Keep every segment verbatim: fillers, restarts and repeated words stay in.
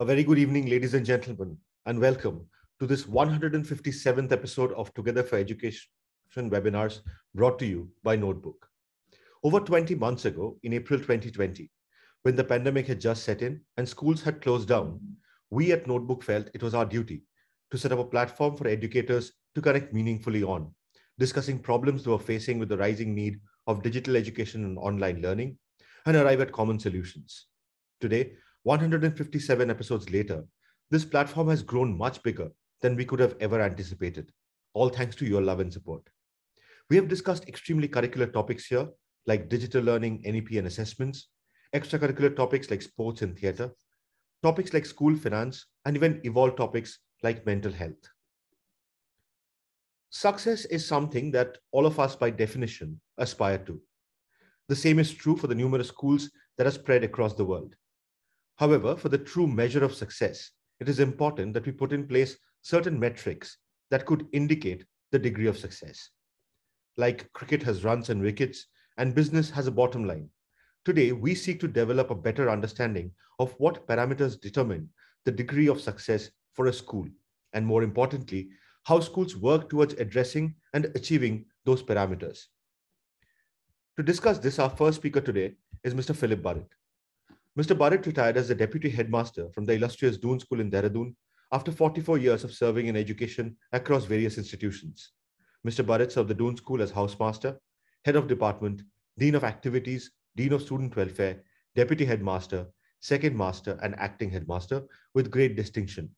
A very good evening, ladies and gentlemen, and welcome to this one hundred fifty-seventh episode of Together for Education webinars brought to you by Notebook. Over twenty months ago, in April twenty twenty, when the pandemic had just set in and schools had closed down, we at Notebook felt it was our duty to set up a platform for educators to connect meaningfully on, discussing problems they were facing with the rising need of digital education and online learning, and arrive at common solutions. Today, one hundred fifty-seven episodes later, this platform has grown much bigger than we could have ever anticipated, all thanks to your love and support. We have discussed extremely curricular topics here, like digital learning, N E P and assessments, extracurricular topics like sports and theater, topics like school finance, and even evolved topics like mental health. Success is something that all of us by definition aspire to. The same is true for the numerous schools that are spread across the world. However, for the true measure of success, it is important that we put in place certain metrics that could indicate the degree of success. Like cricket has runs and wickets, and business has a bottom line, today we seek to develop a better understanding of what parameters determine the degree of success for a school, and more importantly, how schools work towards addressing and achieving those parameters. To discuss this, our first speaker today is Mister Philip Burrett. Mister Burrett retired as the deputy headmaster from the illustrious Doon School in Dehradun after forty-four years of serving in education across various institutions. Mister Burrett served the Doon School as housemaster, head of department, dean of activities, dean of student welfare, deputy headmaster, second master, and acting headmaster with great distinction.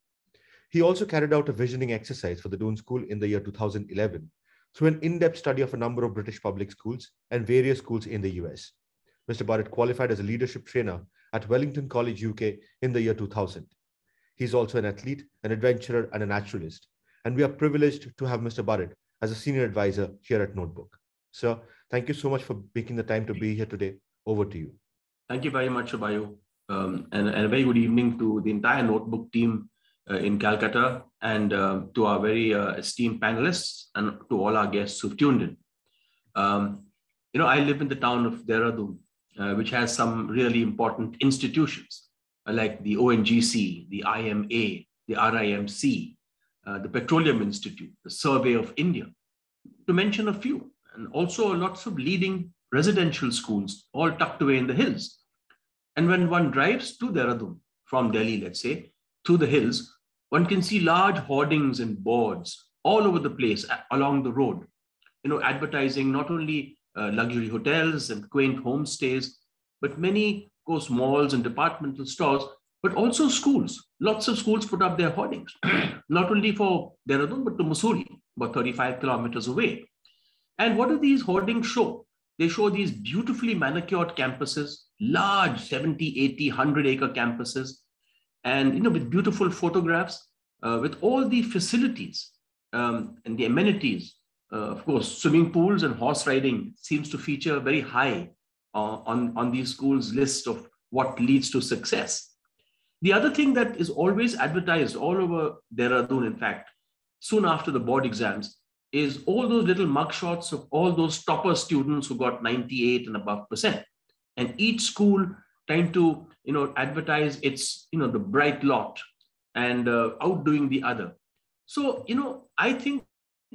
He also carried out a visioning exercise for the Doon School in the year two thousand eleven through an in-depth study of a number of British public schools and various schools in the U S. Mister Burrett qualified as a leadership trainer at Wellington College, U K in the year two thousand. He's also an athlete, an adventurer, and a naturalist. And we are privileged to have Mister Burrett as a senior advisor here at Notebook. Sir, thank you so much for making the time to be here today. Over to you. Thank you very much, Shubayu. Um, and, and a very good evening to the entire Notebook team uh, in Calcutta, and uh, to our very uh, esteemed panelists, and to all our guests who've tuned in. Um, you know, I live in the town of Dehradun, Uh, which has some really important institutions uh, like the O N G C, the I M A, the R I M C, uh, the Petroleum Institute, the Survey of India, to mention a few, and also lots of leading residential schools all tucked away in the hills. And when one drives to Dehradun from Delhi, let's say, through the hills, one can see large hoardings and boards all over the place along the road, you know, advertising not only Uh, luxury hotels and quaint homestays, but many, of course, malls and departmental stores, but also schools. Lots of schools put up their hoardings, not only for Dehradun, but to Mussoorie, about thirty-five kilometers away. And what do these hoardings show? They show these beautifully manicured campuses, large seventy, eighty, one hundred acre campuses, and, you know, with beautiful photographs, uh, with all the facilities um, and the amenities. Uh, of course, swimming pools and horse riding seems to feature very high uh, on, on these schools' list of what leads to success. The other thing that is always advertised all over Dehradun, in fact, soon after the board exams, is all those little mugshots of all those topper students who got ninety-eight and above percent. And each school trying to, you know, advertise its, you know, the bright lot and uh, outdoing the other. So, you know, I think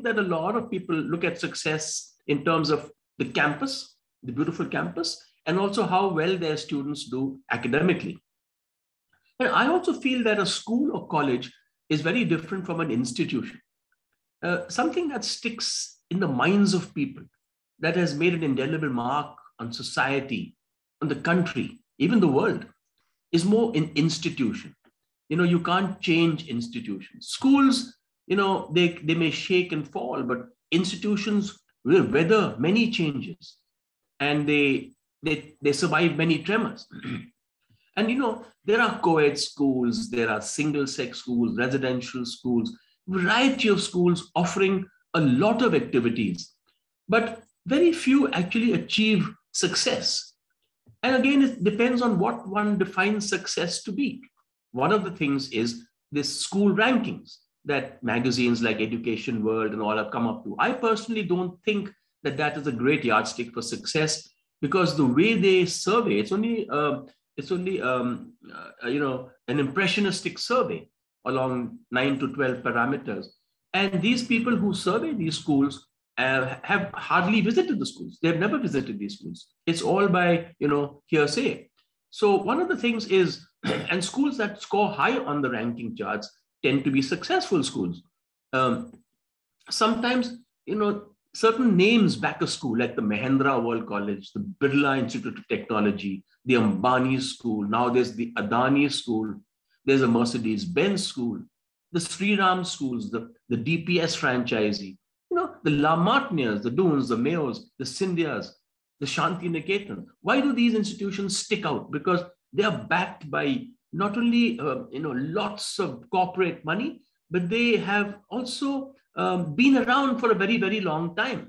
that a lot of people look at success in terms of the campus, the beautiful campus, and also how well their students do academically. And I also feel that a school or college is very different from an institution. Uh, something that sticks in the minds of people, that has made an indelible mark on society, on the country, even the world, is more an institution. You know, you can't change institutions. Schools, you know, they, they may shake and fall, but institutions will weather many changes, and they, they, they survive many tremors. And, you know, there are co-ed schools, there are single-sex schools, residential schools, variety of schools offering a lot of activities, but very few actually achieve success. And again, it depends on what one defines success to be. One of the things is this school rankings that magazines like Education World and all have come up to. I personally don't think that that is a great yardstick for success, because the way they survey, it's only uh, it's only um, uh, you know, an impressionistic survey along nine to twelve parameters. And these people who survey these schools uh, have hardly visited the schools. They've never visited these schools. It's all by, you know, hearsay. So one of the things is, and schools that score high on the ranking charts tend to be successful schools. Um, sometimes, you know, certain names back a school, like the Mahindra World College, the Birla Institute of Technology, the Ambani School. Now there's the Adani School. There's a Mercedes Benz School, the Sri Ram schools, the, the D P S franchisee, you know, the La Martinias, the Dunes, the Mayos, the Scindias, the Shanti Niketan. Why do these institutions stick out? Because they are backed by not only uh, you know, lots of corporate money, but they have also Um, been around for a very, very long time.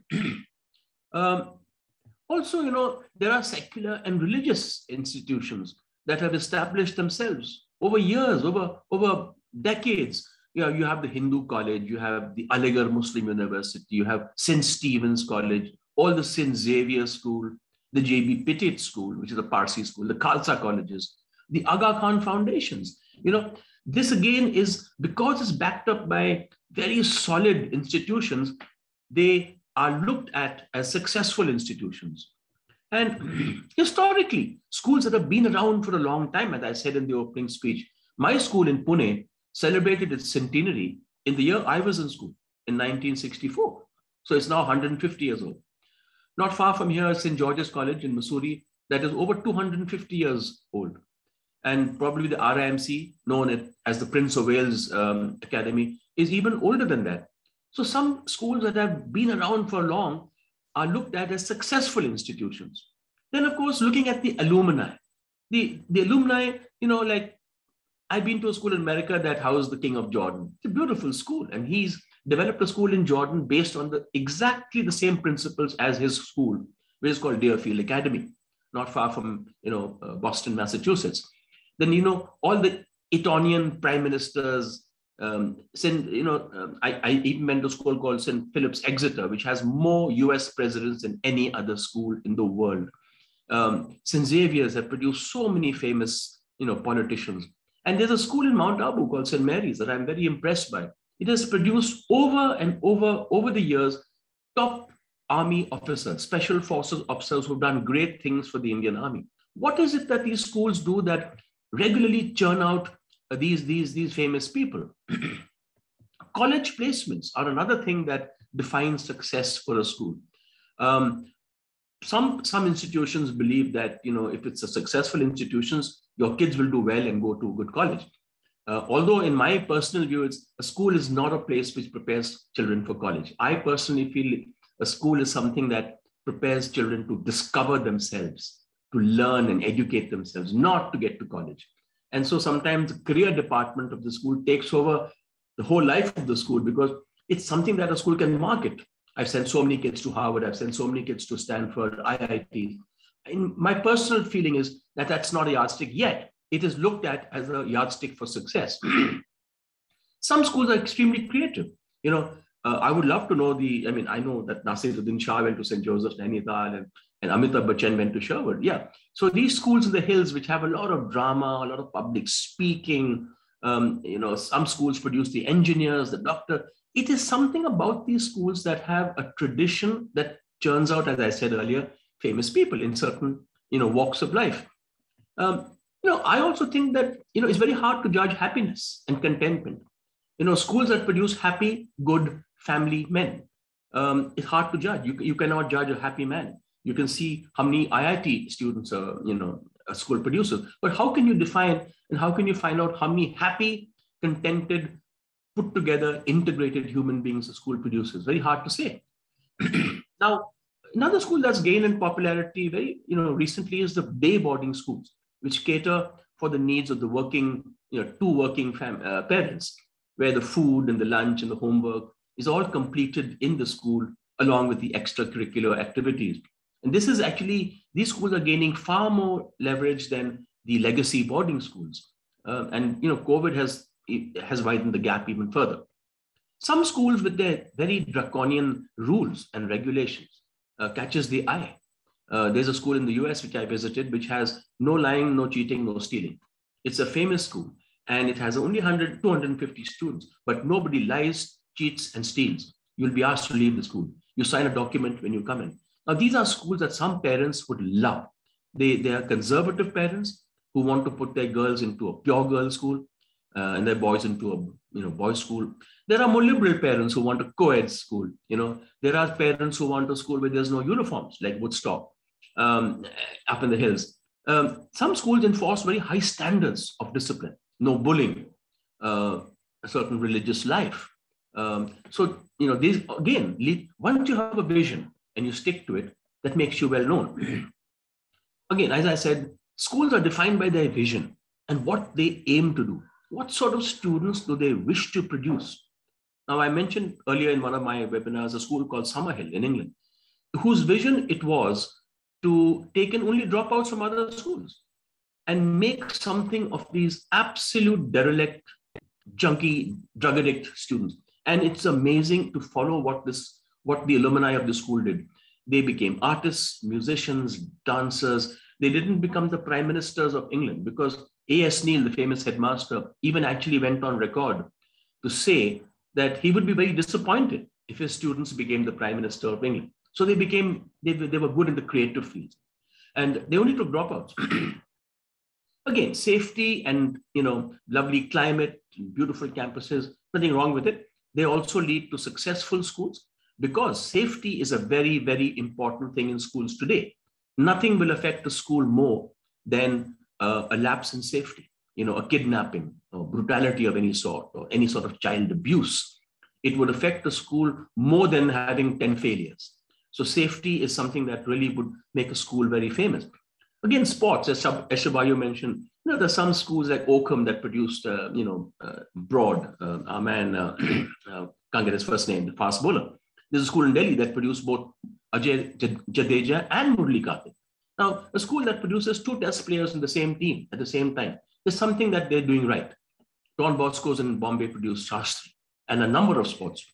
um, also, you know, there are secular and religious institutions that have established themselves over years, over, over decades. You know, you have the Hindu college, you have the Aligarh Muslim University, you have Saint Stephen's College, all the Saint Xavier School, the J B Pitit School, which is a Parsi school, the Khalsa colleges, the Aga Khan foundations. You know, this again is because it's backed up by very solid institutions, they are looked at as successful institutions. And historically, schools that have been around for a long time, as I said in the opening speech, my school in Pune celebrated its centenary in the year I was in school, in nineteen sixty-four. So it's now one hundred fifty years old. Not far from here, Saint George's College in Mussoorie, that is over two hundred fifty years old. And probably the R I M C, known as the Prince of Wales um, Academy, is even older than that. So some schools that have been around for long are looked at as successful institutions. Then, of course, looking at the alumni. The, the alumni, you know, like I've been to a school in America that housed the King of Jordan. It's a beautiful school. And he's developed a school in Jordan based on the exactly the same principles as his school, which is called Deerfield Academy, not far from, you know, uh, Boston, Massachusetts. Then, you know, all the Etonian prime ministers, Um, Saint, you know, um, I, I even went to a school called Saint Philip's Exeter, which has more U S presidents than any other school in the world. Um, Saint Xavier's have produced so many famous, you know, politicians. And there's a school in Mount Abu called Saint Mary's that I'm very impressed by. It has produced over and over, over the years, top army officers, special forces officers who've done great things for the Indian Army. What is it that these schools do that regularly churn out these, these, these famous people? College placements are another thing that defines success for a school. Um, some, some institutions believe that, you know, if it's a successful institutions, your kids will do well and go to a good college. Uh, although in my personal view, it's, a school is not a place which prepares children for college. I personally feel a school is something that prepares children to discover themselves, to learn and educate themselves, not to get to college. And so sometimes the career department of the school takes over the whole life of the school because it's something that a school can market. I've sent so many kids to Harvard. I've sent so many kids to Stanford, I I T. And my personal feeling is that that's not a yardstick yet. It is looked at as a yardstick for success. Some schools are extremely creative. You know, uh, I would love to know the, I mean, I know that Nasiruddin Shah went to Saint Joseph's Nainital and And Amitabh Bachchan went to Sherwood. Yeah. So these schools in the hills, which have a lot of drama, a lot of public speaking, um, you know, some schools produce the engineers, the doctor. It is something about these schools that have a tradition that churns out, as I said earlier, famous people in certain, you know, walks of life. Um, you know, I also think that, you know, it's very hard to judge happiness and contentment. You know, schools that produce happy, good family men, um, it's hard to judge. You, you cannot judge a happy man. You can see how many I I T students are, you know, a school produces. But how can you define and how can you find out how many happy, contented, put together, integrated human beings a school produces? Very hard to say. Now, another school that's gained in popularity very, you know, recently is the day boarding schools, which cater for the needs of the working, you know, two working fam uh, parents, where the food and the lunch and the homework is all completed in the school along with the extracurricular activities. And this is actually, these schools are gaining far more leverage than the legacy boarding schools. Uh, and, you know, COVID has, has widened the gap even further. Some schools with their very draconian rules and regulations uh, catches the eye. Uh, there's a school in the U S which I visited, which has no lying, no cheating, no stealing. It's a famous school, and it has only one hundred, two hundred fifty students, but nobody lies, cheats, and steals. You'll be asked to leave the school. You sign a document when you come in. Now, these are schools that some parents would love. They, they are conservative parents who want to put their girls into a pure girl school uh, and their boys into a you know boys school. There are more liberal parents who want a co-ed school. You know, there are parents who want a school where there's no uniforms, like Woodstock, um, up in the hills. Um, some schools enforce very high standards of discipline, no bullying, uh, a certain religious life. Um, so, you know, these again, lead, once you have a vision and you stick to it, that makes you well known. Again, as I said, schools are defined by their vision and what they aim to do. What sort of students do they wish to produce? Now, I mentioned earlier in one of my webinars, a school called Summerhill in England, whose vision it was to take in only dropouts from other schools and make something of these absolute derelict, junkie, drug addict students. And it's amazing to follow what this, what the alumni of the school did. They became artists, musicians, dancers. They didn't become the prime ministers of England, because A S Neil, the famous headmaster, even actually went on record to say that he would be very disappointed if his students became the prime minister of England. So they became, they, they were good in the creative fields, and they only took dropouts. Again, safety and, you know, lovely climate, beautiful campuses, nothing wrong with it. They also lead to successful schools, because safety is a very, very important thing in schools today. Nothing will affect a school more than uh, a lapse in safety, you know, a kidnapping or brutality of any sort or any sort of child abuse. It would affect a school more than having ten failures. So safety is something that really would make a school very famous. Again, sports, as Shabayu mentioned, you know, there are some schools like Oakham that produced, uh, you know, uh, Broad, uh, our man, uh, uh, can't get his first name, the fast bowler. There's a school in Delhi that produced both Ajay Jadeja and Murali Karthik. Now, a school that produces two test players in the same team at the same time, there's something that they're doing right. Don Bosco's in Bombay produced Shastri and a number of sports.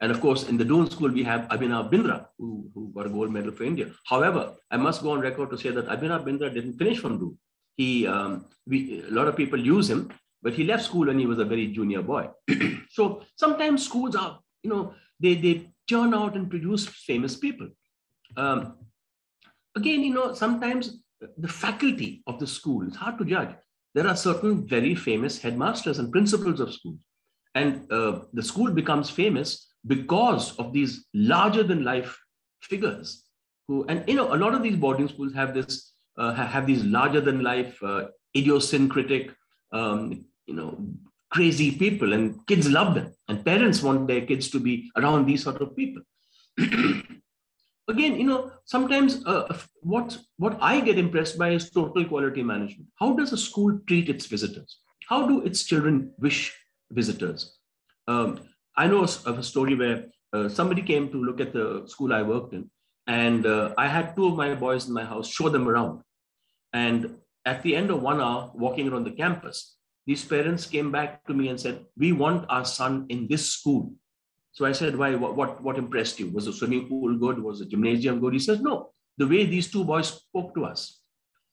And of course, in the Doon School, we have Abhinav Bindra, who, who got a gold medal for India. However, I must go on record to say that Abhinav Bindra didn't finish from Doon. He, um, we, a lot of people use him, but he left school when he was a very junior boy. So sometimes schools are, you know, they, they churn out and produce famous people. Um, again, you know, sometimes the faculty of the school, it's hard to judge. There are certain very famous headmasters and principals of schools. And uh, the school becomes famous because of these larger than life figures who, and you know, a lot of these boarding schools have this, uh, have these larger than life, uh, idiosyncratic, um, you know, crazy people, and kids love them. And parents want their kids to be around these sort of people. Again, you know, sometimes uh, what, what I get impressed by is total quality management. How does a school treat its visitors? How do its children wish visitors? Um, I know of a story where uh, somebody came to look at the school I worked in, and uh, I had two of my boys in my house, show them around. And at the end of one hour, walking around the campus, these parents came back to me and said, "We want our son in this school." So I said, "Why? What, what, what impressed you? Was the swimming pool good? Was the gymnasium good?" He says, "No, the way these two boys spoke to us."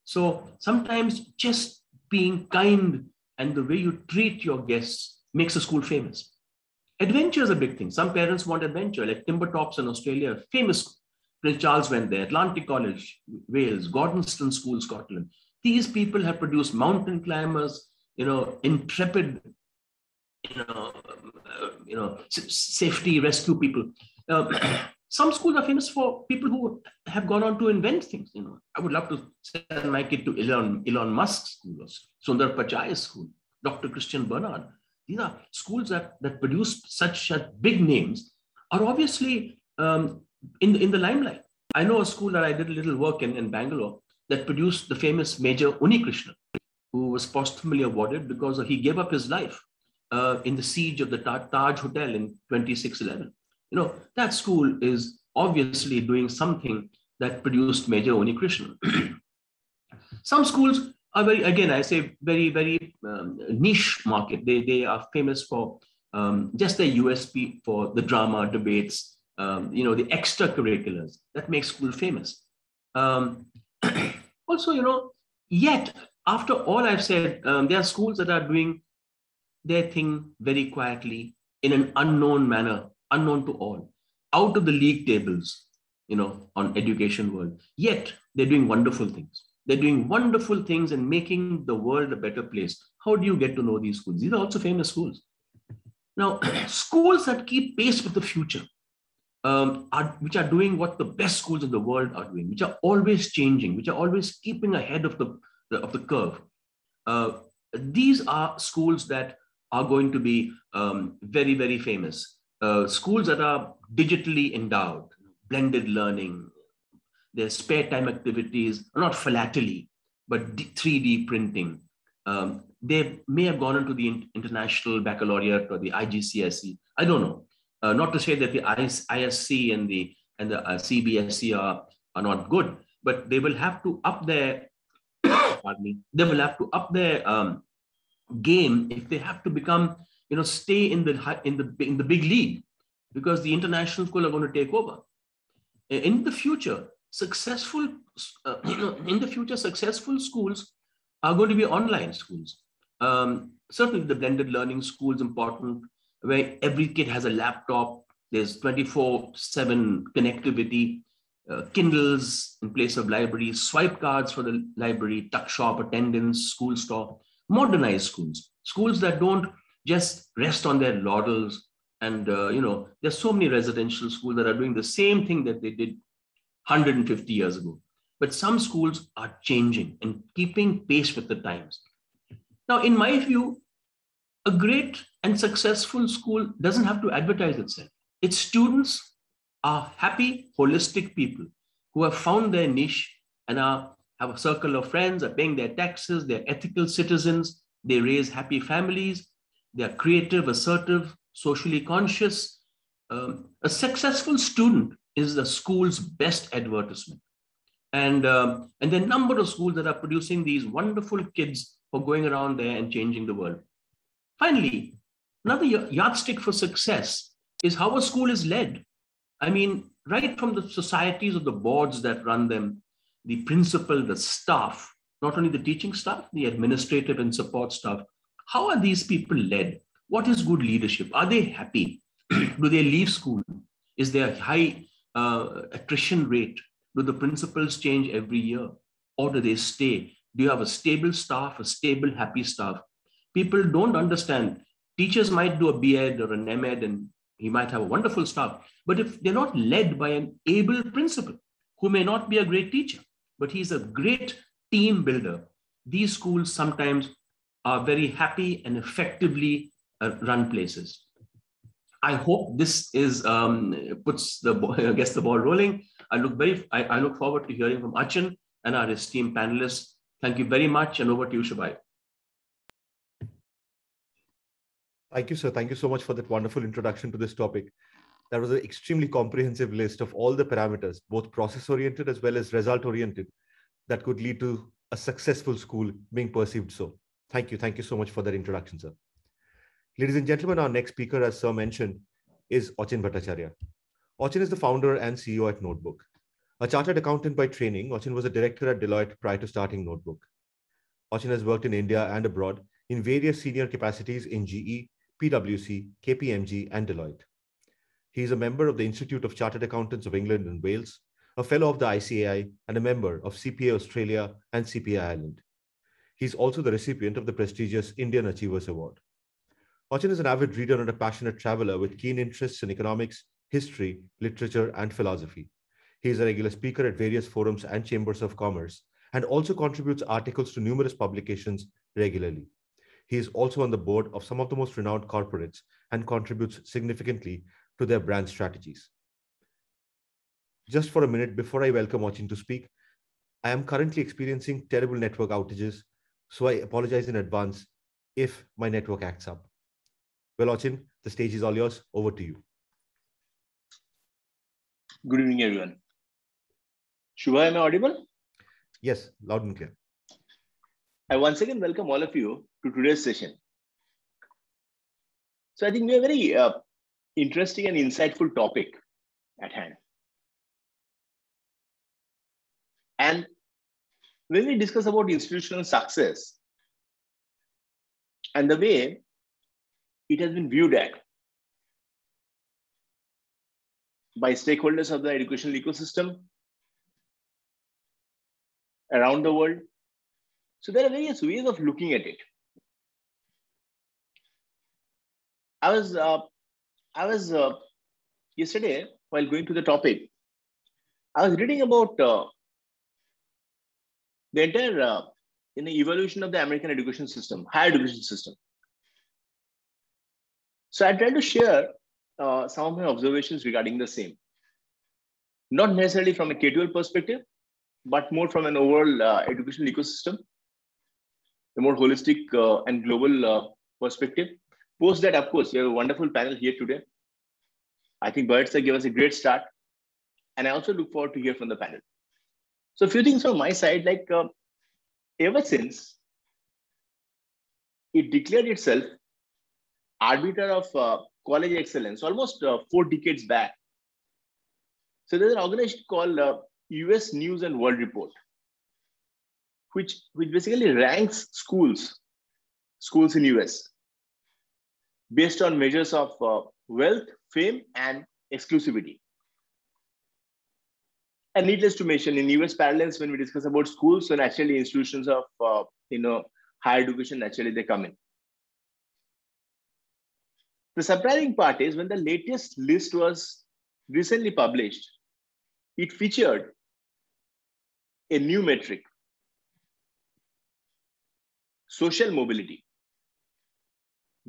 So sometimes just being kind and the way you treat your guests makes a school famous. Adventure is a big thing. Some parents want adventure, like Timbertops in Australia, famous. Prince Charles went there, Atlantic College, Wales, Gordonston School, Scotland. These people have produced mountain climbers, you know, intrepid, you know, uh, you know, safety rescue people. Uh, some schools are famous for people who have gone on to invent things. You know, I would love to send my kid to Elon, Elon Musk's school, Sundar Pichai's school, Doctor Christian Barnard. These are schools that, that produce such, such big names, are obviously um, in, the, in the limelight. I know a school that I did a little work in, in Bangalore, that produced the famous Major Unnikrishnan, who was posthumously awarded because he gave up his life uh, in the siege of the Taj Hotel in twenty-six eleven. You know, that school is obviously doing something that produced Major Unnikrishnan. Some schools are very, again, I say very, very um, niche market. They, they are famous for um, just their U S P for the drama, debates, um, you know, the extracurriculars that make school famous. Um, also, you know, yet after all I've said, um, there are schools that are doing their thing very quietly in an unknown manner, unknown to all, out of the league tables, you know, on Education World. Yet they're doing wonderful things. They're doing wonderful things and making the world a better place. How do you get to know these schools? These are also famous schools. Now, schools that keep pace with the future, um, are, which are doing what the best schools in the world are doing, which are always changing, which are always keeping ahead of the, the, of the curve. Uh, these are schools that are going to be um, very, very famous. Uh, schools that are digitally endowed, blended learning, their spare time activities are not philately, but three D printing. Um, they may have gone into the International Baccalaureate or the I G C S E. I don't know. Uh, not to say that the I S C and the and the uh, C B S E are, are not good, but they will have to up their pardon me. They will have to up their um, game if they have to become, you know, stay in the in the in the big league, because the international schools are going to take over in the future. Successful, uh, you know, in the future, successful schools are going to be online schools. Um, certainly the blended learning school is important, where every kid has a laptop, there's twenty-four seven connectivity, uh, Kindles in place of libraries, swipe cards for the library, tuck shop, attendance, school store, modernized schools, schools that don't just rest on their laurels. And, uh, you know, there's so many residential schools that are doing the same thing that they did one hundred fifty years ago. But some schools are changing and keeping pace with the times. Now, in my view, a great and successful school doesn't have to advertise itself. Its students are happy, holistic people who have found their niche and are, have a circle of friends, are paying their taxes, they're ethical citizens, they raise happy families, they're creative, assertive, socially conscious. Um, a successful student is the school's best advertisement. And, um, and the number of schools that are producing these wonderful kids for going around there and changing the world. Finally, another yardstick for success is how a school is led. I mean, right from the societies of the boards that run them, the principal, the staff, not only the teaching staff, the administrative and support staff. How are these people led? What is good leadership? Are they happy? Do they leave school? Is there a high uh, attrition rate? Do the principals change every year, or do they stay? Do you have a stable staff, a stable, happy staff? People don't understand. Teachers might do a B Ed or an M Ed, and he might have a wonderful staff. But if they're not led by an able principal, who may not be a great teacher, but he's a great team builder, these schools sometimes are very happy and effectively uh, run places. I hope this is um, puts the gets the ball rolling. I look very I, I look forward to hearing from Achin and our esteemed panelists. Thank you very much, and over to you, Shabai. Thank you, sir. Thank you so much for that wonderful introduction to this topic. That was an extremely comprehensive list of all the parameters, both process-oriented as well as result-oriented, that could lead to a successful school being perceived so. Thank you. Thank you so much for that introduction, sir. Ladies and gentlemen, our next speaker, as sir mentioned, is Achin Bhattacharyya. Achin is the founder and C E O at Notebook. A chartered accountant by training, Achin was a director at Deloitte prior to starting Notebook. Achin has worked in India and abroad in various senior capacities in G E, P W C, K P M G, and Deloitte. He is a member of the Institute of Chartered Accountants of England and Wales, a fellow of the I C A I, and a member of C P A Australia and C P A Ireland. He is also the recipient of the prestigious Indian Achievers Award. Achin is an avid reader and a passionate traveler with keen interests in economics, history, literature, and philosophy. He is a regular speaker at various forums and chambers of commerce, and also contributes articles to numerous publications regularly. He is also on the board of some of the most renowned corporates and contributes significantly to their brand strategies. Just for a minute before I welcome Achin to speak, I am currently experiencing terrible network outages, so I apologize in advance if my network acts up. Well, Achin, the stage is all yours. Over to you. Good evening, everyone. Shubha, am I audible? Yes, loud and clear. I once again welcome all of you to today's session. So I think we have a very uh, interesting and insightful topic at hand. And when we discuss about institutional success and the way it has been viewed at by stakeholders of the educational ecosystem around the world. So there are various ways of looking at it. I was, uh, I was uh, yesterday, while going to the topic, I was reading about uh, the entire uh, in the evolution of the American education system, higher education system. So I tried to share uh, some of my observations regarding the same. Not necessarily from a K twelve perspective, but more from an overall uh, educational ecosystem, a more holistic uh, and global uh, perspective. Post that, of course, we have a wonderful panel here today. I think Burrett sir gave us a great start. And I also look forward to hear from the panel. So a few things from my side, like uh, ever since it declared itself arbiter of uh, college excellence almost uh, four decades back. So there's an organization called uh, U S News and World Report, which, which basically ranks schools, schools in U S based on measures of uh, wealth, fame, and exclusivity. And needless to mention, in U S parlance, when we discuss about schools, so naturally institutions of uh, you know higher education, naturally they come in. The surprising part is when the latest list was recently published, it featured a new metric, social mobility,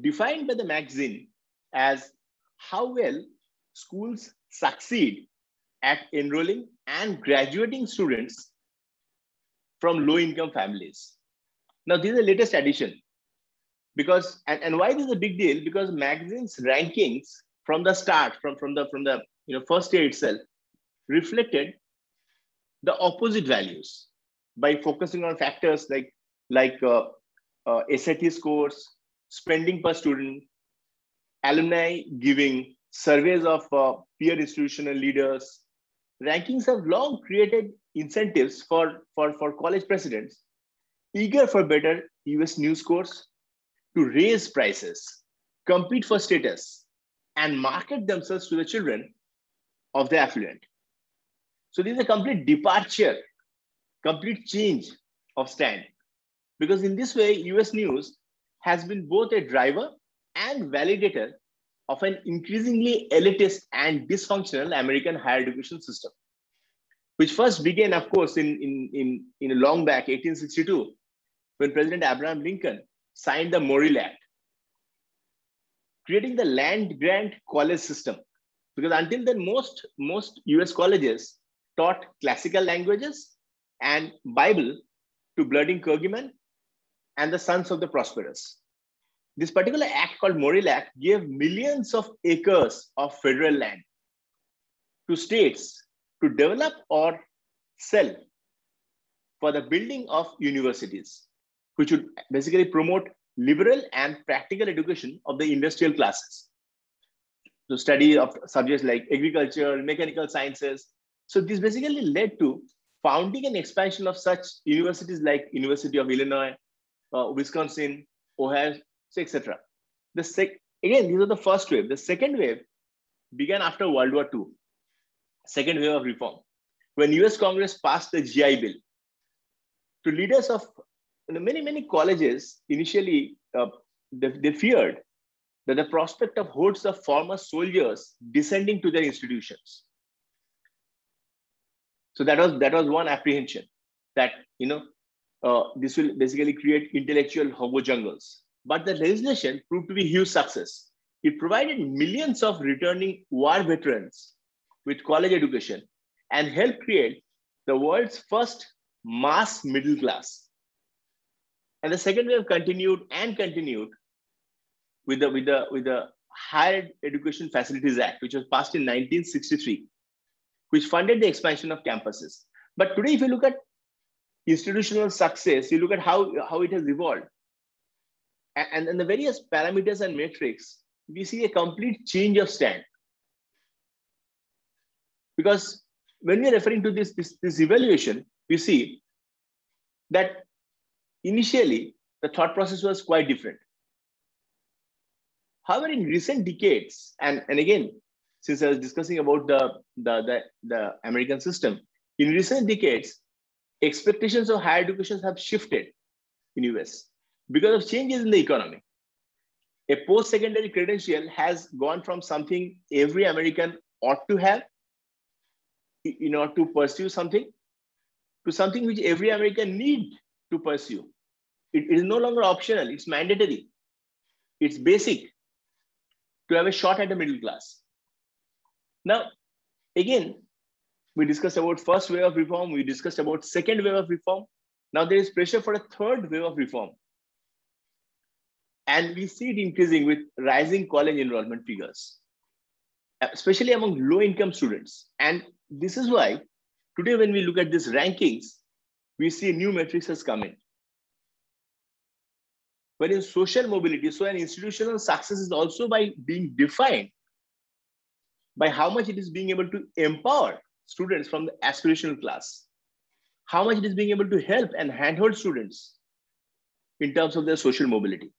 defined by the magazine as how well schools succeed at enrolling and graduating students from low-income families. Now, this is the latest addition. Because, and, and why this is a big deal? Because magazines' rankings from the start, from, from the, from the you know, first year itself, reflected the opposite values by focusing on factors like, like uh, uh, S A T scores, spending per student, alumni giving, surveys of uh, peer institutional leaders. Rankings have long created incentives for, for, for college presidents eager for better U S news scores to raise prices, compete for status, and market themselves to the children of the affluent. So this is a complete departure, complete change of stand. Because in this way, U S News has been both a driver and validator of an increasingly elitist and dysfunctional American higher education system, which first began, of course, in, in, in, in a long back, eighteen sixty-two, when President Abraham Lincoln signed the Morrill Act, creating the land-grant college system. Because until then, most, most U S colleges taught classical languages and Bible to blooding clergymen and the sons of the prosperous. This particular act called Morrill Act gave millions of acres of federal land to states to develop or sell for the building of universities, which would basically promote liberal and practical education of the industrial classes. So study of subjects like agriculture, mechanical sciences. So this basically led to founding and expansion of such universities like University of Illinois, uh, Wisconsin, Ohio, et cetera. The sec again, these are the first wave. The second wave began after World War Two, second wave of reform, when U S Congress passed the G I Bill. To leaders of many, many colleges, initially, uh, they, they feared that the prospect of hordes of former soldiers descending to their institutions. So that was, that was one apprehension, that you know uh, this will basically create intellectual hobo jungles. But the legislation proved to be a huge success. It provided millions of returning war veterans with college education and helped create the world's first mass middle class. And the second wave continued and continued with the, with the, with the Higher Education Facilities Act, which was passed in nineteen sixty-three, which funded the expansion of campuses. But today, if you look at institutional success, you look at how, how it has evolved, and in the various parameters and metrics, we see a complete change of stand. Because when we are referring to this, this, this evaluation, you see that initially the thought process was quite different. However, in recent decades, and, and again, since I was discussing about the, the, the, the American system, in recent decades, expectations of higher education have shifted in U S because of changes in the economy. A post-secondary credential has gone from something every American ought to have in order to pursue something to something which every American need to pursue. It is no longer optional, it's mandatory. It's basic to have a shot at the middle class. Now, again, we discussed about first wave of reform, we discussed about second wave of reform. Now there is pressure for a third wave of reform. And we see it increasing with rising college enrollment figures, especially among low-income students. And this is why today when we look at these rankings, we see new matrices come in. But in social mobility, so an institutional success is also by being defined by how much it is being able to empower students from the aspirational class, how much it is being able to help and handhold students in terms of their social mobility.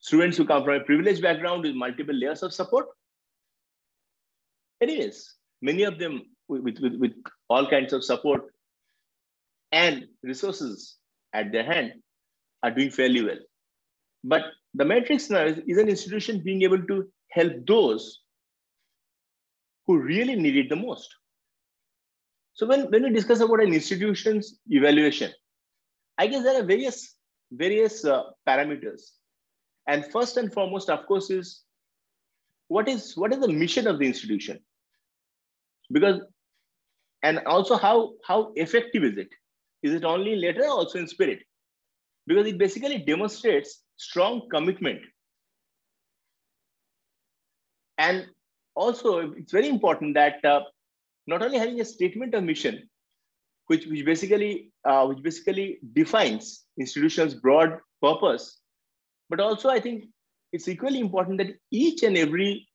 Students who come from a privileged background with multiple layers of support. Anyways, many of them with, with, with all kinds of support and resources at their hand are doing fairly well. But the matrix now is, is an institution being able to help those who really need it the most. So when, when we discuss about an institution's evaluation, I guess there are various, various uh, parameters. And first and foremost, of course, is what is what is the mission of the institution? Because, and also how, how effective is it? Is it only in letter or also in spirit? Because it basically demonstrates strong commitment. And also, it's very important that uh, not only having a statement of mission, which, which, basically, uh, which basically defines institutions' broad purpose, but also I think it's equally important that each and every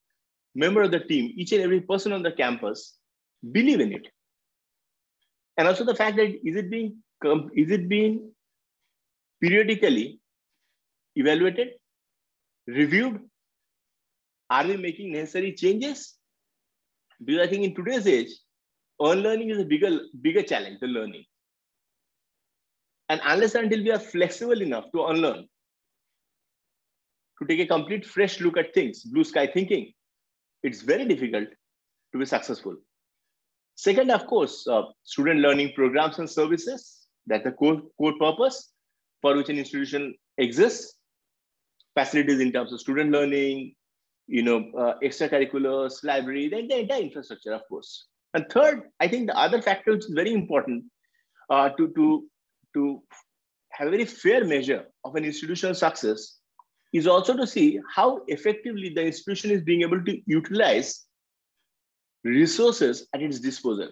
member of the team, each and every person on the campus believe in it. And also the fact that is it being, is it being periodically evaluated, reviewed? Are we making necessary changes? Because I think in today's age, unlearning is a bigger, bigger challenge than learning. And unless and until we are flexible enough to unlearn, to take a complete fresh look at things, blue sky thinking, it's very difficult to be successful. Second, of course, uh, student learning programs and services, that's the core, core purpose for which an institution exists. Facilities in terms of student learning, you know, uh, extracurriculars, library, the, the entire infrastructure, of course. And third, I think the other factor which is very important uh, to, to, to have a very fair measure of an institutional success is also to see how effectively the institution is being able to utilize resources at its disposal.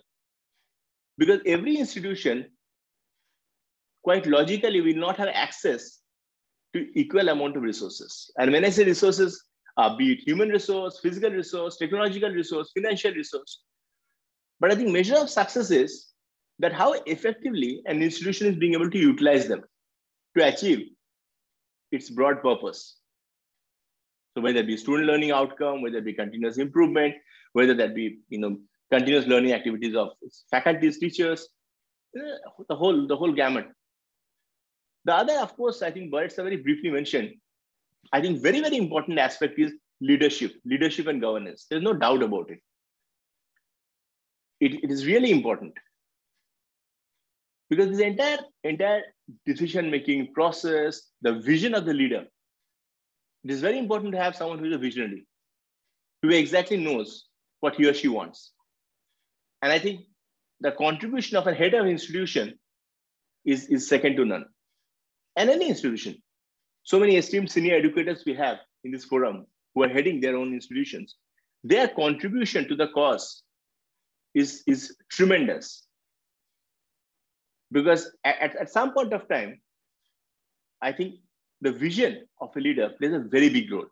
Because every institution, quite logically, will not have access to equal amount of resources. And when I say resources, uh, be it human resource, physical resource, technological resource, financial resource. But I think measure of success is that how effectively an institution is being able to utilize them to achieve its broad purpose. So whether it be student learning outcome, whether it be continuous improvement, whether that be, you know, continuous learning activities of faculties, teachers, the whole, the whole gamut. The other, of course, I think Burrett's very briefly mentioned, I think very, very important aspect is leadership, leadership and governance. There's no doubt about it. It, it is really important. Because this entire, entire decision-making process, the vision of the leader, it is very important to have someone who is a visionary, who exactly knows what he or she wants. And I think the contribution of a head of institution is, is second to none. And any institution, so many esteemed senior educators we have in this forum who are heading their own institutions, their contribution to the cause is, is tremendous. Because at, at some point of time, I think the vision of a leader plays a very big role.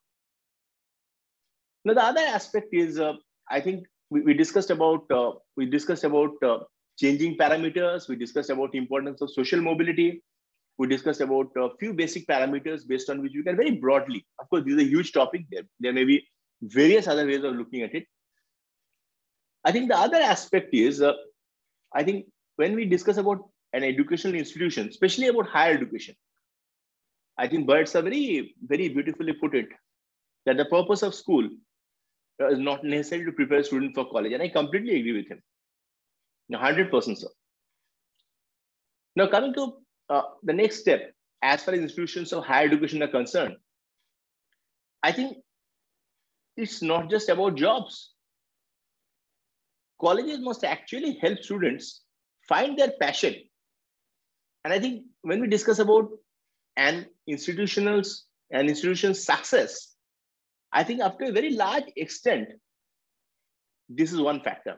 Now, the other aspect is, uh, I think we, we discussed about, uh, we discussed about uh, changing parameters. We discussed about the importance of social mobility. We discussed about a few basic parameters based on which you can very broadly, of course, this is a huge topic. There, there may be various other ways of looking at it. I think the other aspect is, uh, I think when we discuss about an educational institution, especially about higher education, I think Burrett very, very beautifully put it, that the purpose of school is not necessarily to prepare a student for college. And I completely agree with him. Now, one hundred percent, sir. Now, coming to uh, the next step, as far as institutions of higher education are concerned, I think it's not just about jobs. Colleges must actually help students find their passion. And I think when we discuss about an institution's, an institution's success, I think after a very large extent, this is one factor.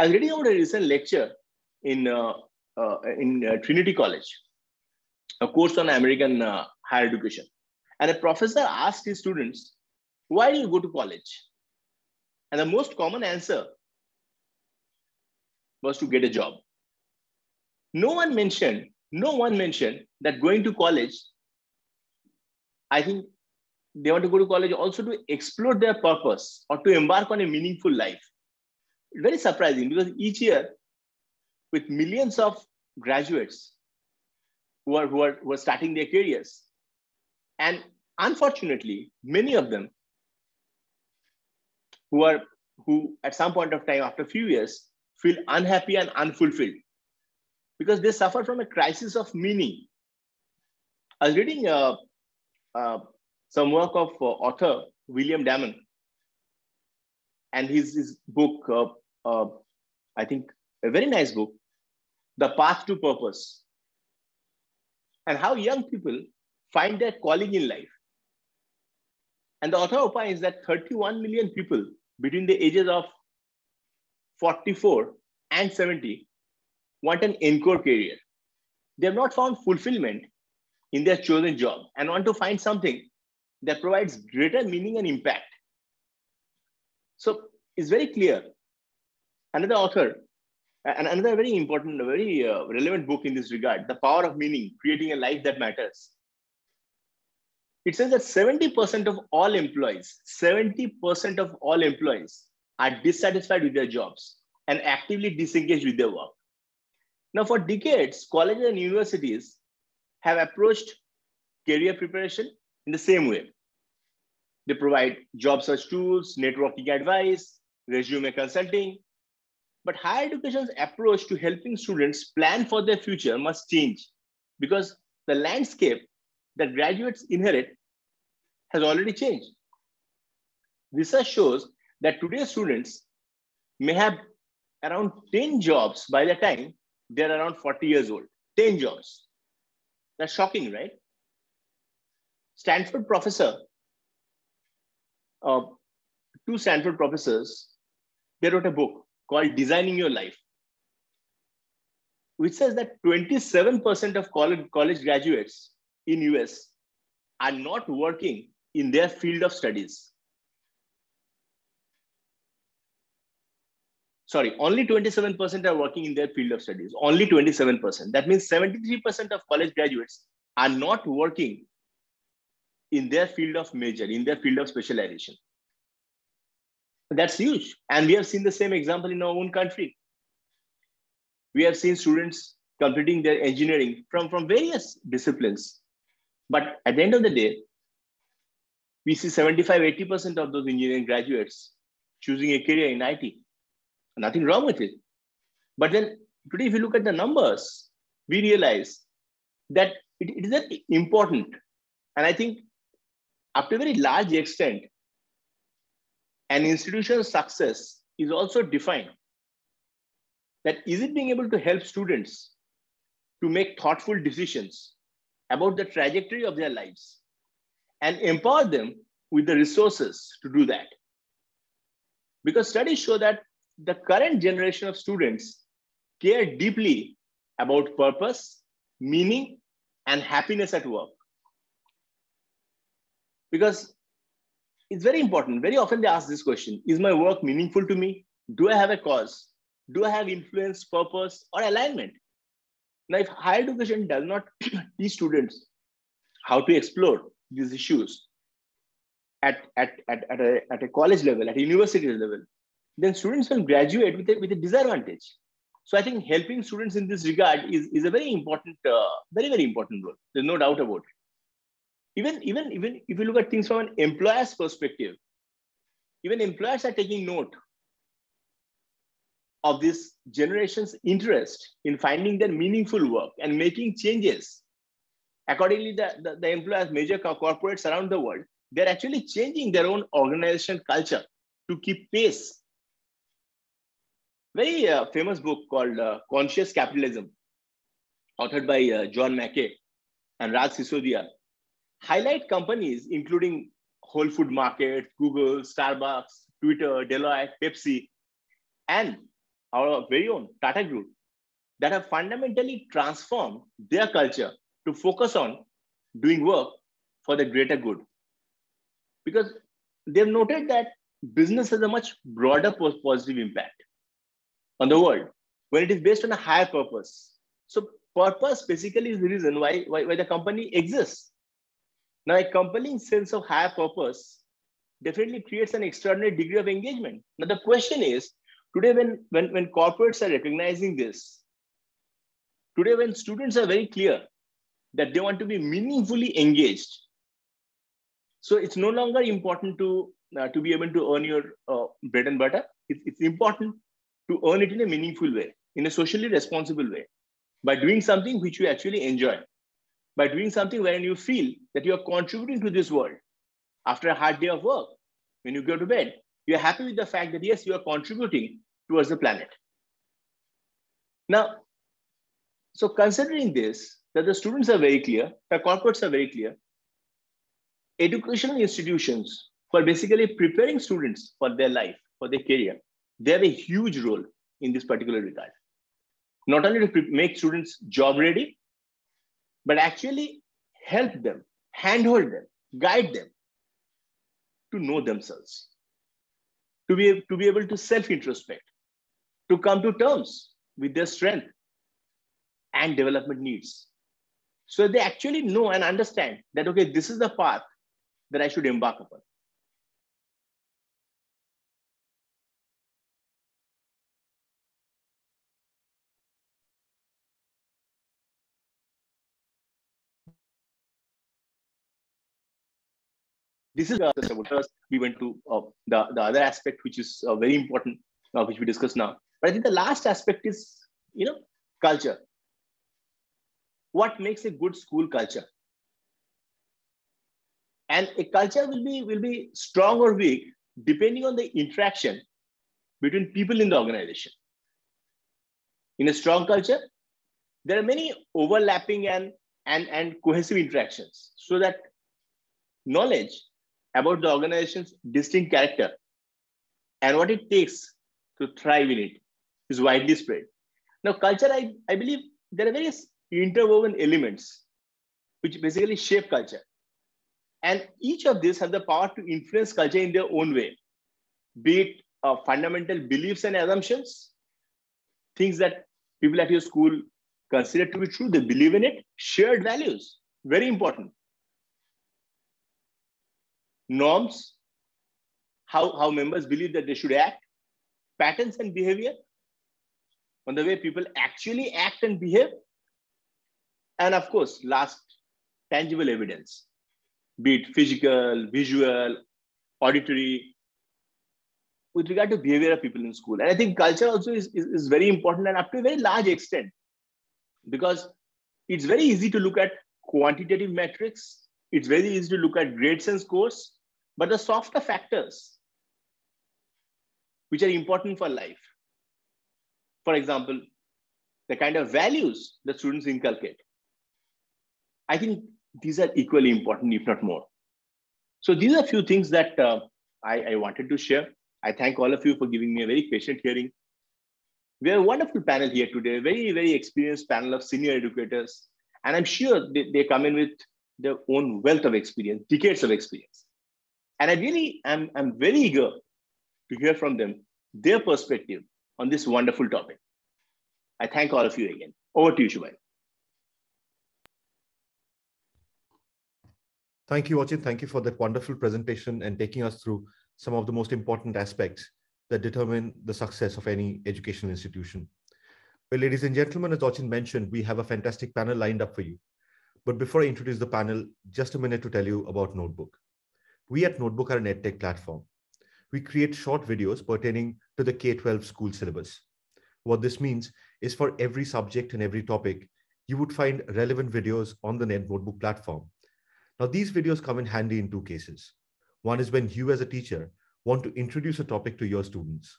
I was reading about a recent lecture in, uh, uh, in uh, Trinity College, a course on American uh, higher education. And a professor asked his students, why do you go to college? And the most common answer was to get a job. No one mentioned, no one mentioned that going to college, I think, they want to go to college also to explore their purpose or to embark on a meaningful life. Very surprising, because each year with millions of graduates who are, who are, who are starting their careers. And unfortunately, many of them who are, who at some point of time after a few years feel unhappy and unfulfilled because they suffer from a crisis of meaning. I was reading uh, uh, some work of uh, author William Damon and his, his book, uh, uh, I think a very nice book, The Path to Purpose, and how young people find their calling in life. And the author opines that thirty-one million people between the ages of forty-four and seventy want an encore career. They have not found fulfillment in their chosen job and want to find something that provides greater meaning and impact. So it's very clear. Another author, and another very important, very uh, relevant book in this regard, The Power of Meaning, Creating a Life That Matters. It says that seventy percent of all employees, seventy percent of all employees are dissatisfied with their jobs and actively disengaged with their work. Now, for decades, colleges and universities have approached career preparation in the same way. They provide job search tools, networking advice, resume consulting. But higher education's approach to helping students plan for their future must change, because the landscape that graduates inherit has already changed. Research shows that today's students may have around ten jobs by the time they're around forty years old. ten jobs. That's shocking, right? Stanford professor, uh, two Stanford professors, they wrote a book called Designing Your Life, which says that twenty-seven percent of college, college graduates in U S are not working in their field of studies. Sorry, only twenty-seven percent are working in their field of studies, only twenty-seven percent. That means seventy-three percent of college graduates are not working in their field of major, in their field of specialization. That's huge. And we have seen the same example in our own country. We have seen students completing their engineering from, from various disciplines. But at the end of the day, we see seventy-five, eighty percent of those engineering graduates choosing a career in I T. Nothing wrong with it. But then today, if you look at the numbers, we realize that it, it isn't important. And I think up to a very large extent, an institution's success is also defined. That is it being able to help students to make thoughtful decisions about the trajectory of their lives and empower them with the resources to do that. Because studies show that the current generation of students care deeply about purpose, meaning, and happiness at work. Because it's very important. Very often they ask this question, is my work meaningful to me? Do I have a cause? Do I have influence, purpose, or alignment? Now, if higher education does not teach students how to explore these issues at, at, at, at, a, at a college level, at a university level, then students will graduate with a, with a disadvantage. So I think helping students in this regard is, is a very important, uh, very, very important role. There's no doubt about it. Even, even, even if you look at things from an employer's perspective, even employers are taking note of this generation's interest in finding their meaningful work and making changes. Accordingly, the, the, the employers, major corporates around the world, they're actually changing their own organization culture to keep pace. Very uh, famous book called uh, Conscious Capitalism, authored by uh, John Mackay and Raj Sisodia, highlight companies including Whole Food Market, Google, Starbucks, Twitter, Deloitte, Pepsi, and our very own Tata Group that have fundamentally transformed their culture to focus on doing work for the greater good. Because they've noted that business has a much broader positive impact on the world when it is based on a higher purpose. So purpose basically is the reason why, why, why the company exists. Now, a compelling sense of higher purpose definitely creates an extraordinary degree of engagement. Now, the question is, today, when, when, when corporates are recognizing this, today, when students are very clear that they want to be meaningfully engaged, so it's no longer important to, uh, to be able to earn your uh, bread and butter. It, it's important to earn it in a meaningful way, in a socially responsible way, by doing something which you actually enjoy, by doing something wherein you feel that you are contributing to this world. After a hard day of work, when you go to bed, you're happy with the fact that, yes, you are contributing towards the planet. Now, so considering this, that the students are very clear, the corporates are very clear, educational institutions for basically preparing students for their life, for their career, they have a huge role in this particular regard. Not only to make students job ready, but actually help them, handhold them, guide them to know themselves. To be, to be able to self-introspect, to come to terms with their strength and development needs. So they actually know and understand that, okay, this is the path that I should embark upon. This is the we went to uh, the, the other aspect, which is uh, very important, uh, which we discuss now. But I think the last aspect is, you know, culture. What makes a good school culture? And a culture will be, will be strong or weak, depending on the interaction between people in the organization. In a strong culture, there are many overlapping and, and, and cohesive interactions, so that knowledge about the organization's distinct character and what it takes to thrive in it is widely spread. Now, culture, I, I believe there are various interwoven elements which basically shape culture. And each of these have the power to influence culture in their own way, be it uh, fundamental beliefs and assumptions, things that people at your school consider to be true, they believe in it, shared values, very important. Norms, how, how members believe that they should act, patterns and behavior, on the way people actually act and behave, and of course, last, tangible evidence, be it physical, visual, auditory, with regard to behavior of people in school. And I think culture also is, is, is very important and up to a very large extent, because it's very easy to look at quantitative metrics, it's very easy to look at grades and scores, but the softer factors which are important for life. For example, the kind of values that students inculcate. I think these are equally important, if not more. So these are a few things that uh, I, I wanted to share. I thank all of you for giving me a very patient hearing. We have a wonderful panel here today, a very, very experienced panel of senior educators. And I'm sure they, they come in with their own wealth of experience, decades of experience. And I really am I'm very eager to hear from them, their perspective on this wonderful topic. I thank all of you again. Over to you, Shubhai. Thank you, Achin. Thank you for that wonderful presentation and taking us through some of the most important aspects that determine the success of any educational institution. Well, ladies and gentlemen, as Achin mentioned, we have a fantastic panel lined up for you. But before I introduce the panel, just a minute to tell you about Notebook. We at Notebook are an edtech platform. We create short videos pertaining to the K twelve school syllabus. What this means is for every subject and every topic, you would find relevant videos on the Notebook platform. Now, these videos come in handy in two cases. One is when you as a teacher want to introduce a topic to your students.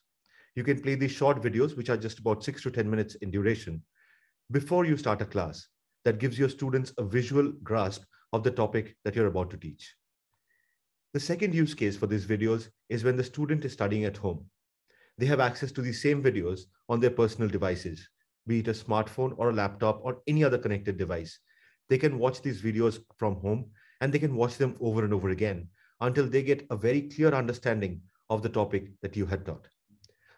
You can play these short videos, which are just about six to ten minutes in duration, before you start a class. That gives your students a visual grasp of the topic that you're about to teach. The second use case for these videos is when the student is studying at home. They have access to these same videos on their personal devices, be it a smartphone or a laptop or any other connected device. They can watch these videos from home and they can watch them over and over again until they get a very clear understanding of the topic that you had taught.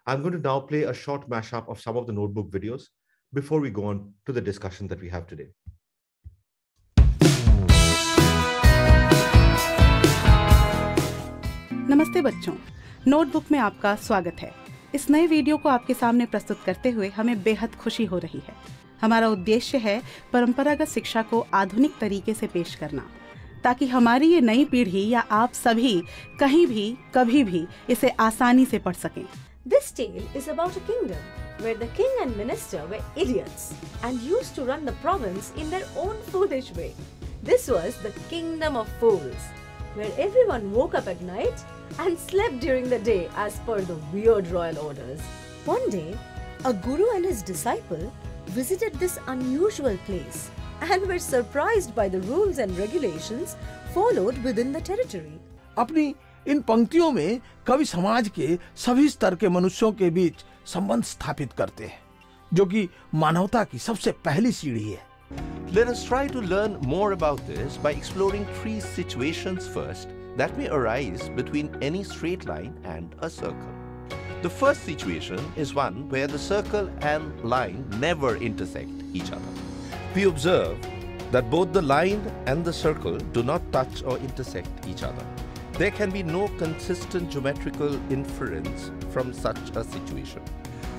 I'm going to now play a short mashup of some of the Notebook videos before we go on to the discussion that we have today. नमस्ते बच्चों, notebook में आपका स्वागत है। इस नए video को आपके सामने प्रस्तुत करते हुए हमें बेहद खुशी हो रही है। हमारा उद्देश्य है परंपरागत शिक्षा को आधुनिक तरीके से पेश करना, ताकि हमारी ये नई पीढ़ी या आप सभी कहीं भी, कभी भी इसे आसानी से पढ़ सकें। This tale is about a kingdom where the king and minister were idiots and used to run the province in their own foolish way. This was the kingdom of fools, where everyone woke up at night and slept during the day as per the weird royal orders. One day, a guru and his disciple visited this unusual place and were surprised by the rules and regulations followed within the territory. अपनी इन पंक्तियों में कवि समाज के सभी स्तर के मनुष्यों के बीच संबंध स्थापित करते हैं, जो कि मानवता की सबसे पहली सीढ़ी है। Let us try to learn more about this by exploring three situations first that may arise between any straight line and a circle. The first situation is one where the circle and line never intersect each other. We observe that both the line and the circle do not touch or intersect each other. There can be no consistent geometrical inference from such a situation.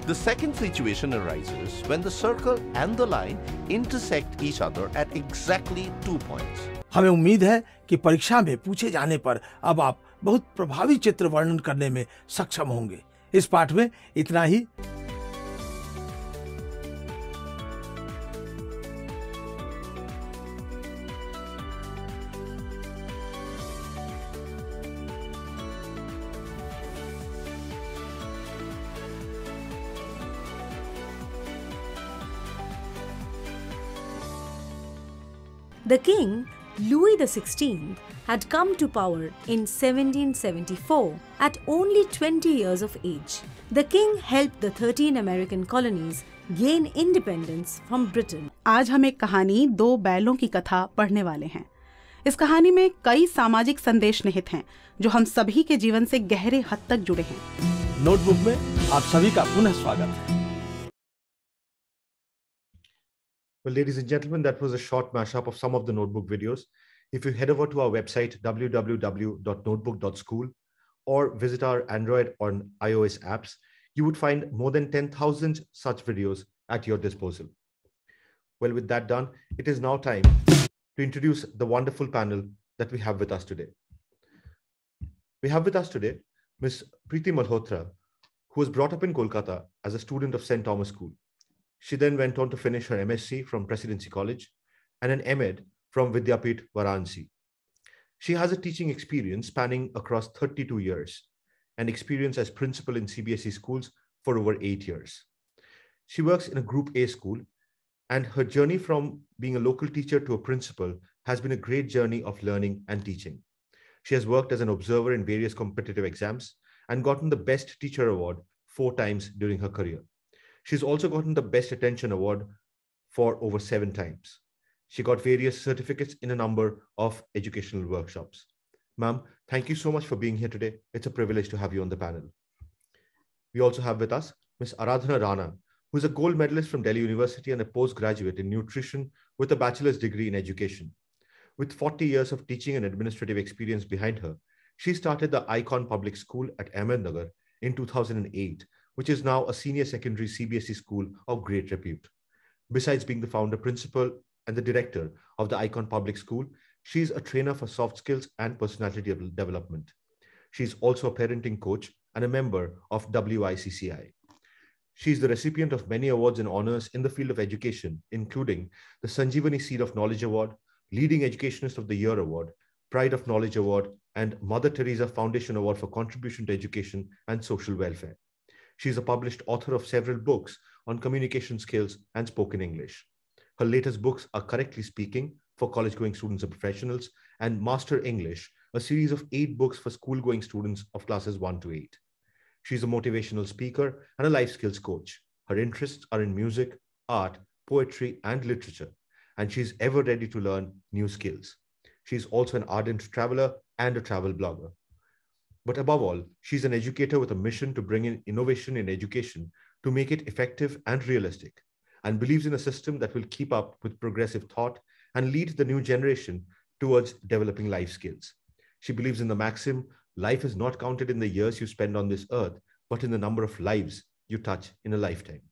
The second situation arises when the circle and the line intersect each other at exactly two points. हमें उम्मीद है कि परीक्षा में पूछे जाने पर अब आप बहुत प्रभावी चित्र वर्णन करने में सक्षम होंगे। इस पाठ में इतना ही। The king, Louis the sixteenth, had come to power in seventeen seventy-four at only twenty years of age. The king helped the thirteen American colonies gain independence from Britain. आज हम एक कहानी दो बैलों की कथा पढ़ने वाले हैं। इस कहानी में कई सामाजिक संदेश निहित हैं, जो हम सभी के जीवन से गहरे हद तक जुड़े हैं। नोटबुक में आप सभी का पुनः स्वागत है। Well, ladies and gentlemen, that was a short mashup of some of the Notebook videos. If you head over to our website, w w w dot notebook dot school, or visit our Android or iOS apps, you would find more than ten thousand such videos at your disposal. Well, with that done, it is now time to introduce the wonderful panel that we have with us today. We have with us today Miz Preeti Malhotra, who was brought up in Kolkata as a student of Saint Thomas School. She then went on to finish her M S C from Presidency College and an M Ed from Vidyapit, Varanasi. She has a teaching experience spanning across thirty-two years and experience as principal in C B S E schools for over eight years. She works in a Group A school, and her journey from being a local teacher to a principal has been a great journey of learning and teaching. She has worked as an observer in various competitive exams and gotten the Best Teacher Award four times during her career. She's also gotten the Best Attention Award for over seven times. She got various certificates in a number of educational workshops. Ma'am, thank you so much for being here today. It's a privilege to have you on the panel. We also have with us Miz Aradhana Rana, who is a gold medalist from Delhi University and a postgraduate in nutrition with a bachelor's degree in education. With forty years of teaching and administrative experience behind her, she started the Icon Public School at Ahmednagar in two thousand eight, which is now a senior secondary C B S E school of great repute. Besides being the founder principal and the director of the Icon Public School, she is a trainer for soft skills and personality development. She is also a parenting coach and a member of W I C C I. She is the recipient of many awards and honors in the field of education, including the Sanjeevani Seed of Knowledge Award, Leading Educationist of the Year Award, Pride of Knowledge Award, and Mother Teresa Foundation Award for Contribution to Education and Social Welfare. She is a published author of several books on communication skills and spoken English. Her latest books are Correctly Speaking for college-going students and professionals, and Master English, a series of eight books for school-going students of classes one to eight. She's a motivational speaker and a life skills coach. Her interests are in music, art, poetry, and literature, and she's ever ready to learn new skills. She's also an ardent traveler and a travel blogger. But above all, she's an educator with a mission to bring in innovation in education to make it effective and realistic, and believes in a system that will keep up with progressive thought and lead the new generation towards developing life skills. She believes in the maxim, life is not counted in the years you spend on this earth, but in the number of lives you touch in a lifetime.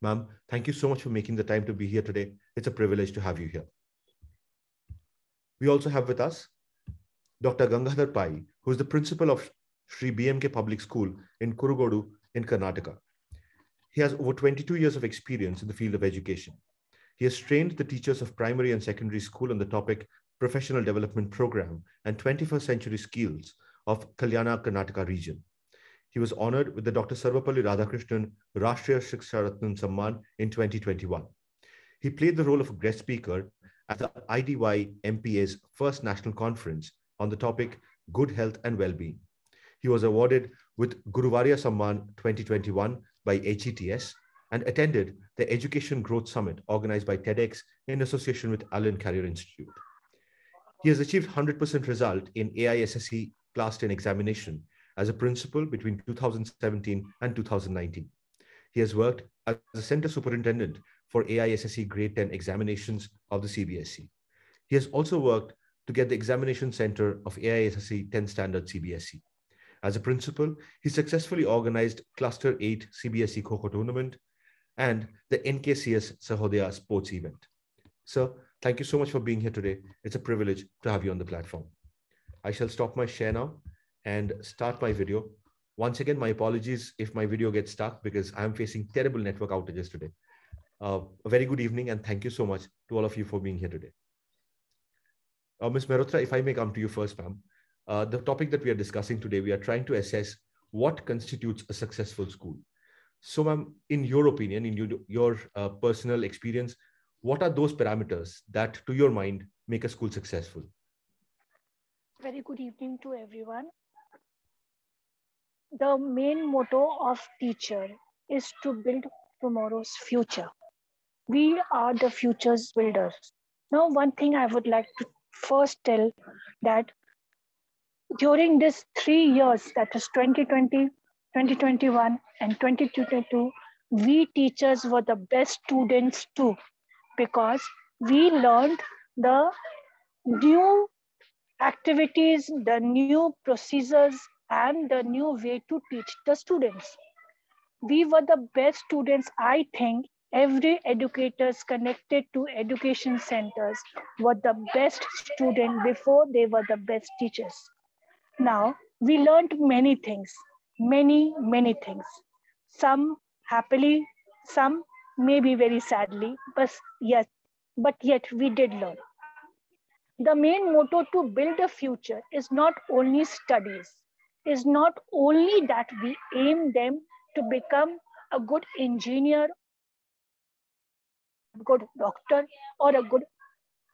Ma'am, thank you so much for making the time to be here today. It's a privilege to have you here. We also have with us Doctor Gangadhar Pai, who is the principal of Sri B M K Public School in Kurugodu in Karnataka. He has over twenty-two years of experience in the field of education. He has trained the teachers of primary and secondary school on the topic Professional Development Program and twenty-first century Skills of Kalyana Karnataka region. He was honored with the Doctor Sarvapalli Radhakrishnan Rashtriya Shiksha Ratna Samman in twenty twenty-one. He played the role of a guest speaker at the I D Y M P A's first national conference on the topic Good Health and Well-Being. He was awarded with Guruvarya Samman twenty twenty-one by H E T S and attended the Education Growth Summit organized by TEDx in association with Allen Career Institute. He has achieved one hundred percent result in A I S S E Class ten examination as a principal between two thousand seventeen and two thousand nineteen. He has worked as a center superintendent for A I S S E grade ten examinations of the C B S E. He has also worked to get the examination center of A I S S E ten standard C B S E. As a principal, he successfully organized Cluster eight C B S E Kho Kho tournament and the N K C S Sahodaya sports event. Sir, thank you so much for being here today. It's a privilege to have you on the platform. I shall stop my share now and start my video. Once again, my apologies if my video gets stuck because I'm facing terrible network outages today. Uh, a very good evening and thank you so much to all of you for being here today. Uh, Miz Mehrotra, if I may come to you first, ma'am. Uh, the topic that we are discussing today, we are trying to assess what constitutes a successful school. So ma'am, in your opinion, in your, your uh, personal experience, what are those parameters that, to your mind, make a school successful? Very good evening to everyone. The main motto of teacher is to build tomorrow's future. We are the future's builders. Now, one thing I would like to first tell that during this three years, that is twenty twenty, twenty twenty-one, and twenty twenty-two, we teachers were the best students too, because we learned the new activities, the new procedures, and the new way to teach the students. We were the best students. I think every educators connected to education centers were the best student before they were the best teachers. Now, we learned many things, many, many things. Some happily, some maybe very sadly, but yes, but yet we did learn. The main motto to build a future is not only studies, is not only that we aim them to become a good engineer, a good doctor, or a good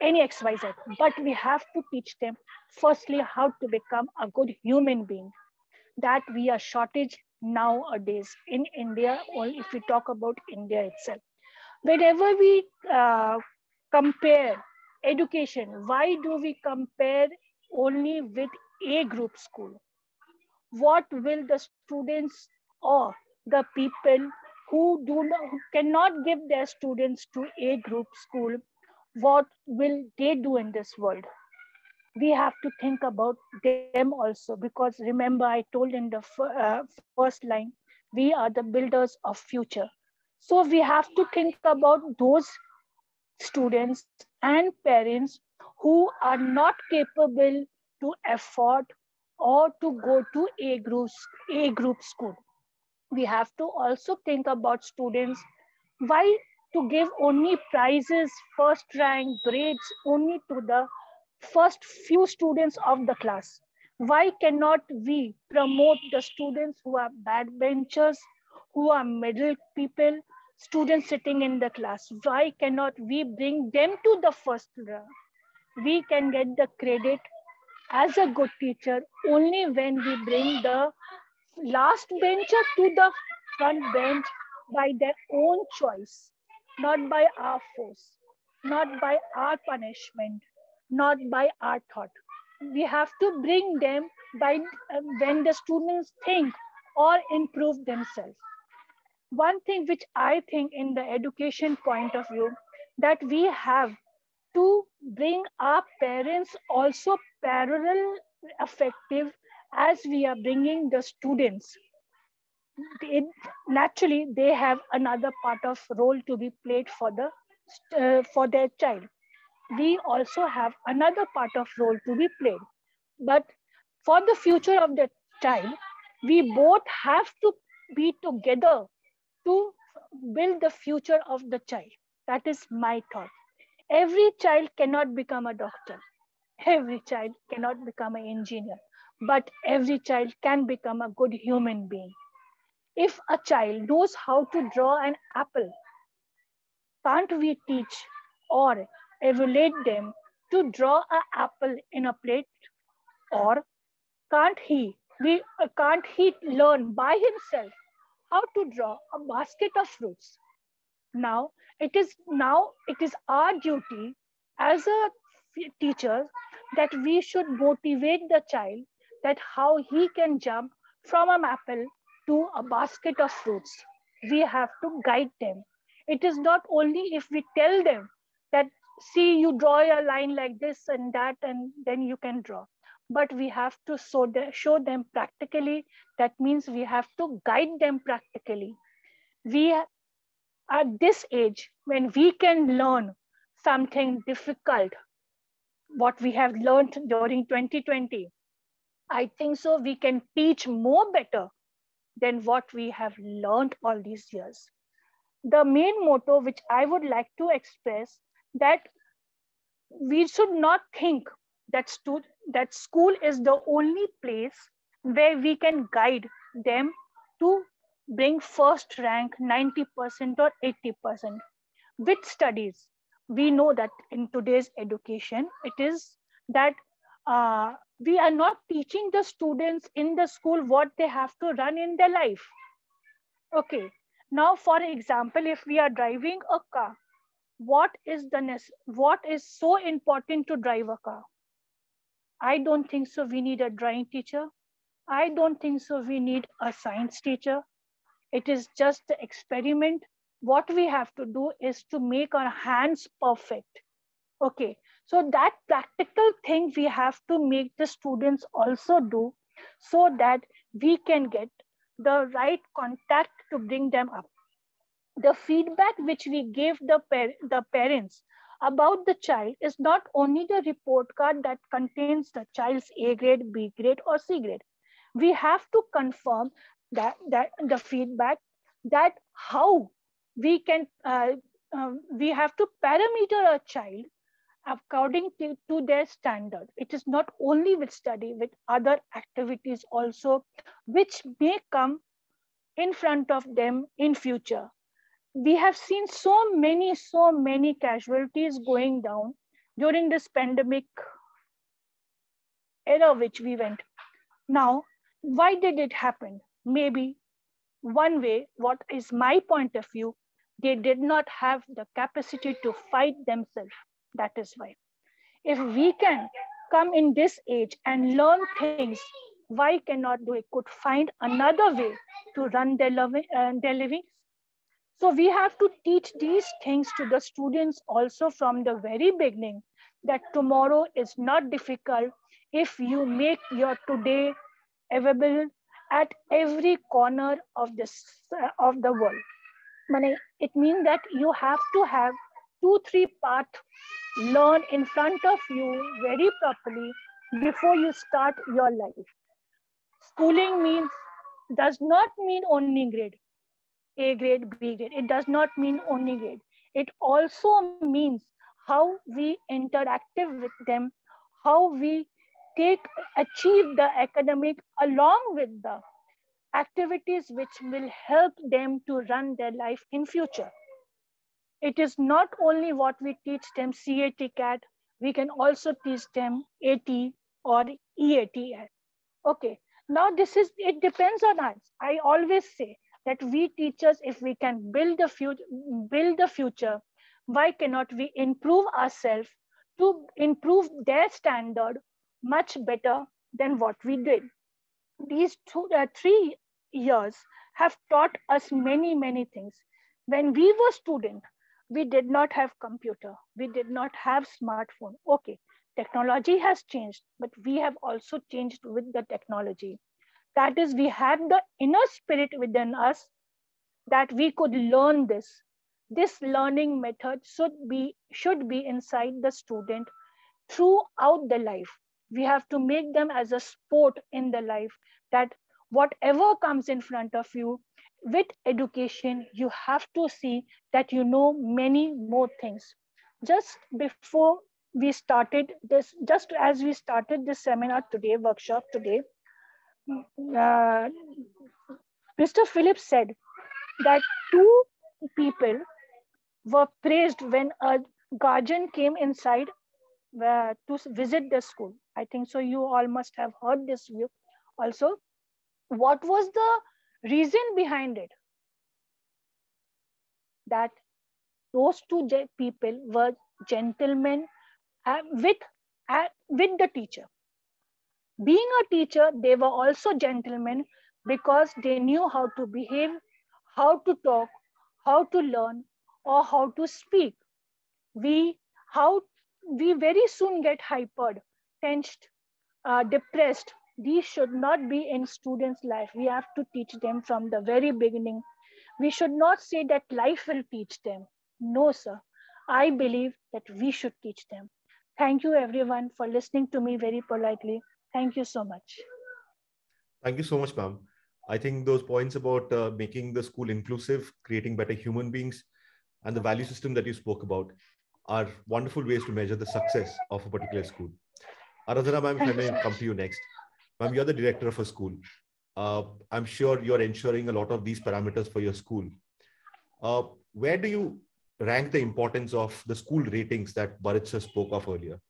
any X Y Z, but we have to teach them firstly how to become a good human being. That we are shortage nowadays in India, or if we talk about India itself. Whenever we uh, compare education, why do we compare only with A group school? What will the students or the people who do not, who cannot give their students to A group school, what will they do in this world? We have to think about them also, because remember I told in the uh, first line, we are the builders of future. So we have to think about those students and parents who are not capable to afford or to go to A group, A group school. We have to also think about students. Why to give only prizes, first rank, grades only to the first few students of the class? Why cannot we promote the students who are backbenchers, who are middle people, students sitting in the class? Why cannot we bring them to the first rank? We can get the credit as a good teacher only when we bring the last bencher to the front bench by their own choice, not by our force, not by our punishment, not by our thought. We have to bring them by uh, when the students think or improve themselves. One thing which I think in the education point of view, that we have to bring our parents also parallel effective as we are bringing the students. It, naturally, they have another part of role to be played for, the, uh, for their child. We also have another part of role to be played. But for the future of the child, we both have to be together to build the future of the child. That is my thought. Every child cannot become a doctor. Every child cannot become an engineer. But every child can become a good human being. If a child knows how to draw an apple, can't we teach or evaluate them to draw an apple in a plate? Or can't he, we, uh, can't he learn by himself how to draw a basket of fruits? Now it is, now it is our duty as a teacher that we should motivate the child that how he can jump from an apple to a basket of fruits. We have to guide them. It is not only if we tell them that, see, you draw a line like this and that, and then you can draw. But we have to show them practically. That means we have to guide them practically. We are at this age when we can learn something difficult, what we have learned during twenty twenty. I think so we can teach more better than what we have learned all these years. The main motto which I would like to express, that we should not think that, that school is the only place where we can guide them to bring first rank ninety percent or eighty percent. With studies, we know that in today's education, it is that uh, we are not teaching the students in the school what they have to run in their life. Okay, now for example, if we are driving a car, what is the what is so important to drive a car? I don't think so we need a drawing teacher. I don't think so we need a science teacher. It is just the experiment. What we have to do is to make our hands perfect. Okay, so that practical thing we have to make the students also do, so that we can get the right contact to bring them up. The feedback which we give the, par the parents about the child is not only the report card that contains the child's A grade, B grade, or C grade. We have to confirm that, that the feedback, that how we can, uh, uh, we have to parameter a child according to, to their standard. It is not only with study, with other activities also, which may come in front of them in future. We have seen so many, so many casualties going down during this pandemic era which we went. Now, why did it happen? Maybe one way, what is my point of view, they did not have the capacity to fight themselves. That is why. If we can come in this age and learn things, why cannot we could find another way to run their, loving, uh, their living So we have to teach these things to the students also from the very beginning, that tomorrow is not difficult if you make your today available at every corner of this uh, of the world. It means that you have to have two, three paths learn in front of you very properly before you start your life. Schooling means does not mean only grade, A grade, B grade. It does not mean only grade. It also means how we interactive with them, how we take, achieve the academic along with the activities which will help them to run their life in future. It is not only what we teach them C A T C A T, we can also teach them A T or E A T. Okay, now this is, it depends on us. I always say that we teachers, if we can build the future, build the future, why cannot we improve ourselves to improve their standard much better than what we did? These two, uh, three years have taught us many, many things. When we were students, we did not have computer. We did not have smartphone. Okay, technology has changed, but we have also changed with the technology. That is, we had the inner spirit within us that we could learn this. This learning method should be, should be inside the student throughout the life. We have to make them as a sport in the life, that whatever comes in front of you, with education, you have to see that you know many more things. Just before we started this, just as we started this seminar today, workshop today, uh, Mister Philip said that two people were praised when a guardian came inside uh, to visit the school. I think so you all must have heard this view also. What was the reason behind it? That those two people were gentlemen uh, with, uh, with the teacher. Being a teacher, they were also gentlemen because they knew how to behave, how to talk, how to learn, or how to speak. We, how, we very soon get hypered, tensed, uh, depressed. These should not be in students' life. We have to teach them from the very beginning. We should not say that life will teach them. No, sir. I believe that we should teach them. Thank you everyone for listening to me very politely. Thank you so much. Thank you so much, ma'am. I think those points about uh, making the school inclusive, creating better human beings, and the value system that you spoke about are wonderful ways to measure the success of a particular school. Aradhana ma'am, if I may come to you next. Ma'am, you're the director of a school. Uh, I'm sure you're ensuring a lot of these parameters for your school. Uh, where do you rank the importance of the school ratings that Bharat sir spoke of earlier?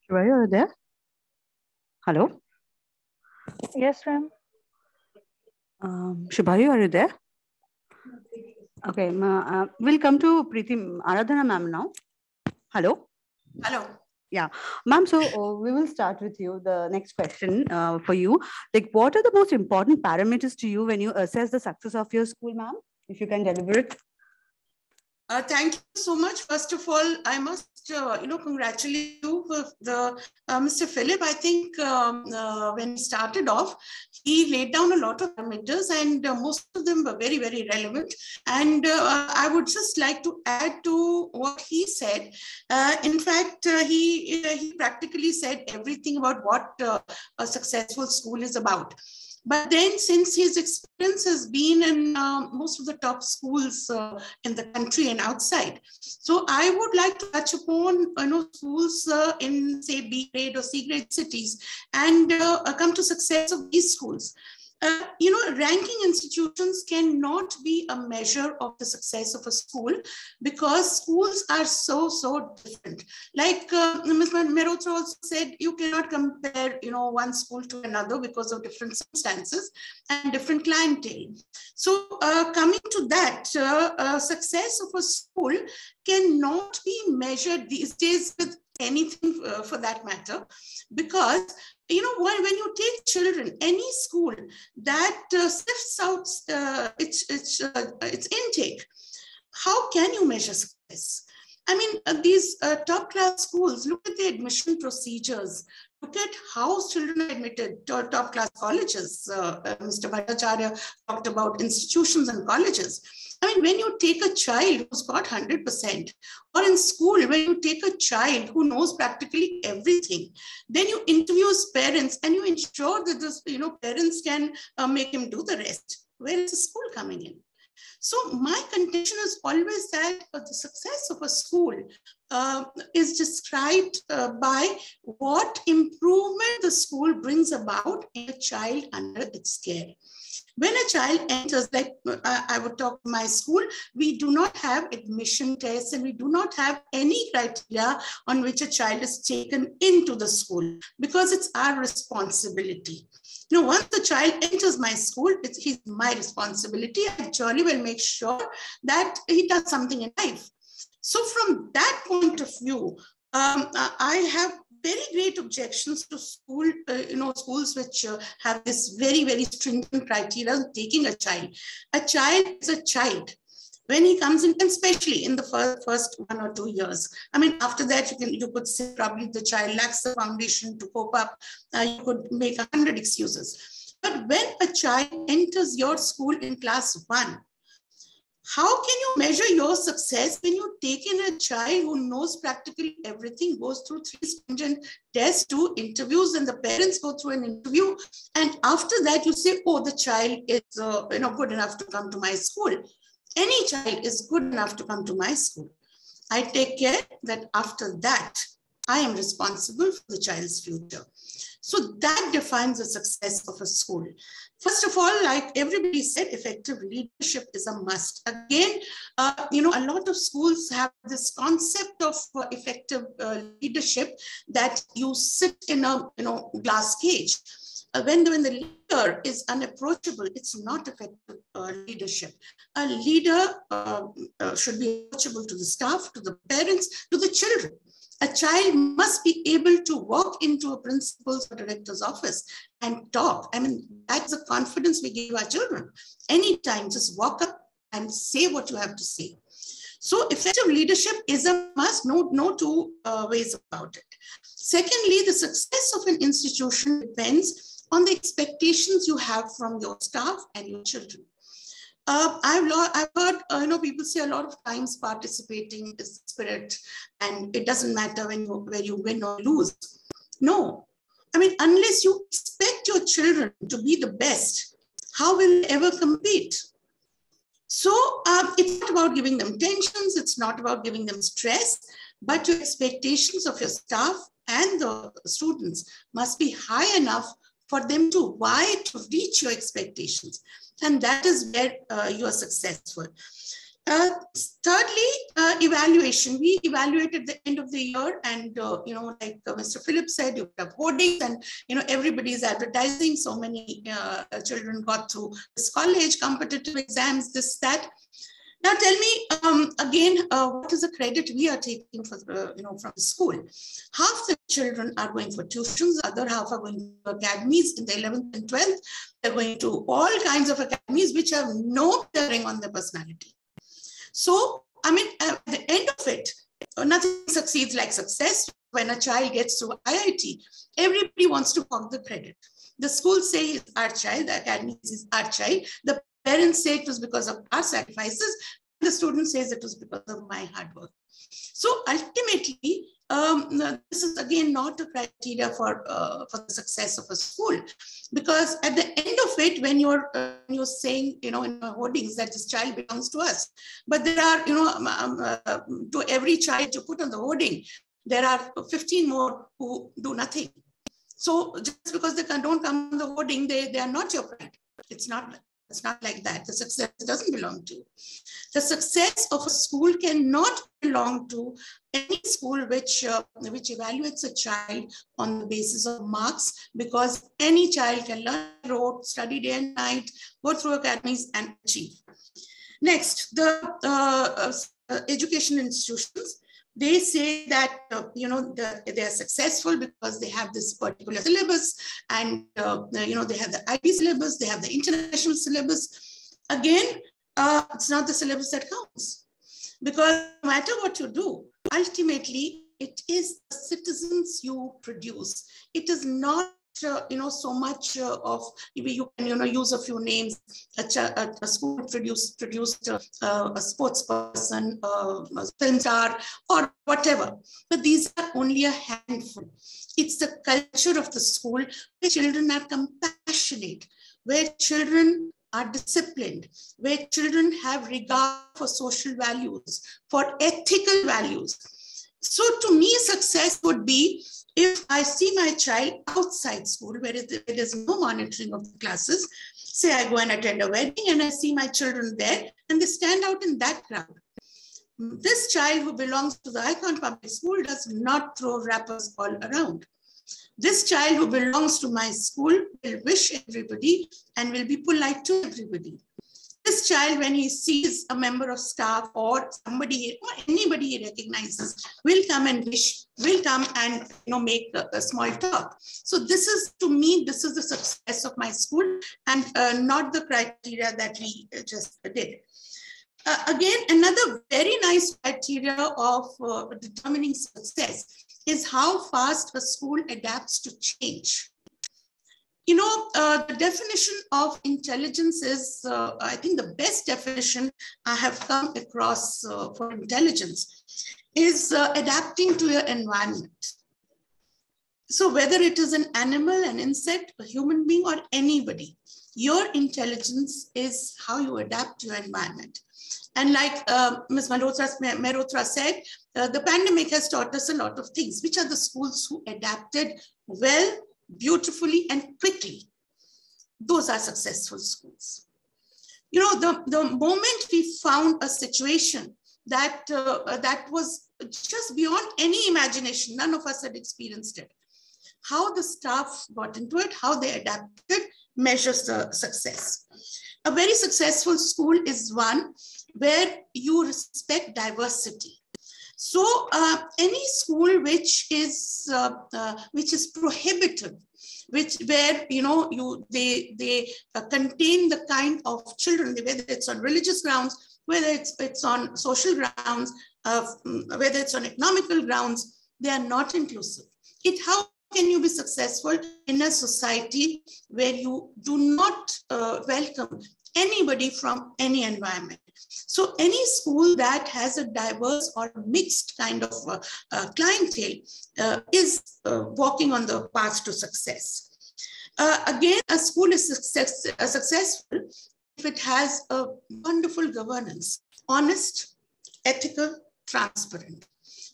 Shiva, you are there? Hello? Yes, ma'am. Um, Shiva, you are there? Okay, uh, we'll come to Preeti Aradhana ma'am now. Hello? Hello. Yeah, ma'am, so uh, we will start with you. The next question uh, for you. Like, what are the most important parameters to you when you assess the success of your school, ma'am? If you can deliver it. Uh, thank you so much. First of all, I must, uh, you know, congratulate you for the, uh, Mister Philip. I think um, uh, when he started off, he laid down a lot of parameters and uh, most of them were very, very relevant. And uh, I would just like to add to what he said. Uh, in fact, uh, he, uh, he practically said everything about what uh, a successful school is about. But then, since his experience has been in uh, most of the top schools uh, in the country and outside, so I would like to touch upon you know, schools uh, in, say, B grade or C grade cities and uh, come to success of these schools. Uh, you know, ranking institutions cannot be a measure of the success of a school because schools are so, so different. Like uh, Miz Merotha also said, you cannot compare, you know, one school to another because of different circumstances and different clientele. So uh, coming to that, uh, uh, success of a school cannot be measured these days with anything uh, for that matter, because you know, when, when you take children, any school that uh, sifts out uh, its, its, uh, its intake, how can you measure success? I mean, uh, these uh, top class schools, look at the admission procedures, look at how children are admitted to top class colleges. Uh, uh, Mister Bhattacharyya talked about institutions and colleges. I mean, when you take a child who's got one hundred percent, or in school, when you take a child who knows practically everything, then you interview his parents and you ensure that this, you know, parents can uh, make him do the rest. Where is the school coming in? So my contention is always that uh, the success of a school uh, is described uh, by what improvement the school brings about in a child under its care. When a child enters, like uh, I would talk my school, we do not have admission tests and we do not have any criteria on which a child is taken into the school because it's our responsibility. You know, once the child enters my school, it's he's my responsibility. I surely will make sure that he does something in life. So from that point of view, um, I have very great objections to school, uh, you know, schools which uh, have this very, very stringent criteria of taking a child. A child is a child when he comes in, and especially in the first, first one or two years. I mean, after that, you can you could say probably the child lacks the foundation to cope up. Uh, you could make a hundred excuses. But when a child enters your school in class one, how can you measure your success when you take in a child who knows practically everything, goes through three stringent tests, two interviews, and the parents go through an interview, and after that you say, oh, the child is uh, you know, good enough to come to my school. Any child is good enough to come to my school. I take care that after that, I am responsible for the child's future. So that defines the success of a school. First of all, like everybody said, effective leadership is a must. Again, uh, you know, a lot of schools have this concept of uh, effective uh, leadership that you sit in a, you know, glass cage. Uh, when, the, when the leader is unapproachable, it's not effective uh, leadership. A leader uh, uh, should be approachable to the staff, to the parents, to the children. A child must be able to walk into a principal's or director's office and talk. I mean, that's the confidence we give our children. Anytime, just walk up and say what you have to say. So effective leadership is a must, no, no two uh, ways about it. Secondly, the success of an institution depends on the expectations you have from your staff and your children. Uh, I've, I've heard uh, you know, people say a lot of times participating is the spirit and it doesn't matter when you, where you win or lose. No, I mean, unless you expect your children to be the best, how will they ever compete? So um, it's not about giving them tensions, it's not about giving them stress, but your expectations of your staff and the students must be high enough for them to why to reach your expectations. And that is where uh, you are successful. Uh, thirdly, uh, evaluation. We evaluate at the end of the year and, uh, you know, like uh, Mister Philip said, you have hoardings and, you know, everybody is advertising. So many uh, children got through this college, competitive exams, this, that. Now tell me um, again, uh, what is the credit we are taking for, uh, you know, from the school? Half the children are going for tuitions, the other half are going to academies in the eleventh and twelfth. They're going to all kinds of academies which have no bearing on their personality. So, I mean, at the end of it, nothing succeeds like success. When a child gets to I I T, everybody wants to hog the credit. The school says it's our child, the academy says our child, the parents say it was because of our sacrifices. The student says it was because of my hard work. So ultimately, um, this is again not a criteria for uh, for the success of a school, because at the end of it, when you're uh, you're saying, you know, in your hoardings that this child belongs to us, but there are, you know, um, uh, to every child you put on the hoarding, there are fifteen more who do nothing. So just because they don't come on the hoarding, they they are not your pride. It's not, it's not like that. The success doesn't belong to. The success of a school cannot belong to any school which, uh, which evaluates a child on the basis of marks, because any child can learn, road, study day and night, go through academies and achieve. Next, the uh, uh, education institutions. They say that, uh, you know, the, they are successful because they have this particular syllabus and, uh, you know, they have the I B syllabus, they have the international syllabus. Again, uh, it's not the syllabus that counts, because no matter what you do, ultimately, it is the citizens you produce. It is not Uh, you know, so much uh, of, you can, you know, use a few names. A, a school produced, produced uh, a sports person, uh, a film star, or whatever. But these are only a handful. It's the culture of the school where children are compassionate, where children are disciplined, where children have regard for social values, for ethical values. So to me, success would be if I see my child outside school, where there is no monitoring of the classes. Say I go and attend a wedding and I see my children there and they stand out in that crowd. This child who belongs to the Icon Public School does not throw wrappers all around. This child who belongs to my school will wish everybody and will be polite to everybody. This child, when he sees a member of staff or somebody or anybody he recognizes, will come and wish, will come and, you know, make a, a small talk. So this is, to me, this is the success of my school, and uh, not the criteria that we just did. Uh, again, another very nice criteria of uh, determining success is how fast a school adapts to change. You know, uh, the definition of intelligence is, uh, I think the best definition I have come across uh, for intelligence is uh, adapting to your environment. So whether it is an animal, an insect, a human being, or anybody, your intelligence is how you adapt to your environment. And like uh, Miz Malhotra said, uh, the pandemic has taught us a lot of things, which are the schools who adapted well, beautifully and quickly. Those are successful schools. You know, the, the moment we found a situation that, uh, that was just beyond any imagination, none of us had experienced it, how the staff got into it, how they adapted, measures the success. A very successful school is one where you respect diversity. So uh, any school which is uh, uh, which is prohibitive, which where you know you they they uh, contain the kind of children, whether it's on religious grounds, whether it's it's on social grounds, uh, whether it's on economical grounds, they are not inclusive. It how can you be successful in a society where you do not uh, welcome anybody from any environment? So any school that has a diverse or mixed kind of uh, uh, clientele uh, is uh, walking on the path to success. Uh, again, a school is success, uh, successful if it has a wonderful governance, honest, ethical, transparent.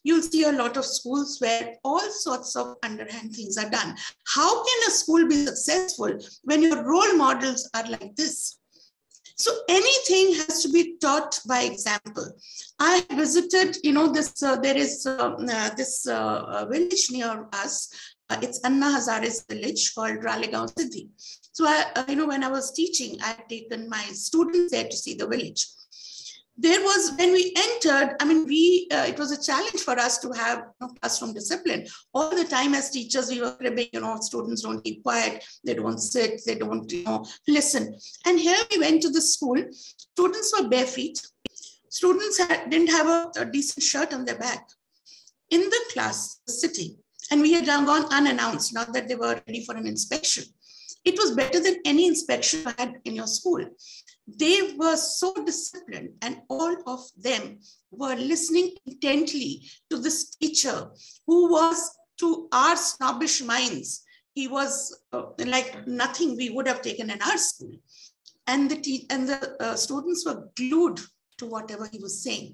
You'll see a lot of schools where all sorts of underhand things are done. How can a school be successful when your role models are like this? So anything has to be taught by example. I visited, you know, this, uh, there is uh, uh, this uh, village near us. Uh, it's Anna Hazare's village called Ralegaon Siddhi. So, I, uh, you know, when I was teaching, I had taken my students there to see the village. There was, when we entered, I mean, we, uh, it was a challenge for us to have you know, classroom discipline. All the time as teachers, we were cribbing, you know, students don't keep quiet, they don't sit, they don't, you know, listen. And here we went to the school, students were bare feet. Students had, didn't have a, a decent shirt on their back. In the class, sitting, and we had gone unannounced, not that they were ready for an inspection. It was better than any inspection I had in your school. They were so disciplined, and all of them were listening intently to this teacher who was, to our snobbish minds, he was uh, like nothing we would have taken in our school. And the, and the uh, students were glued to whatever he was saying.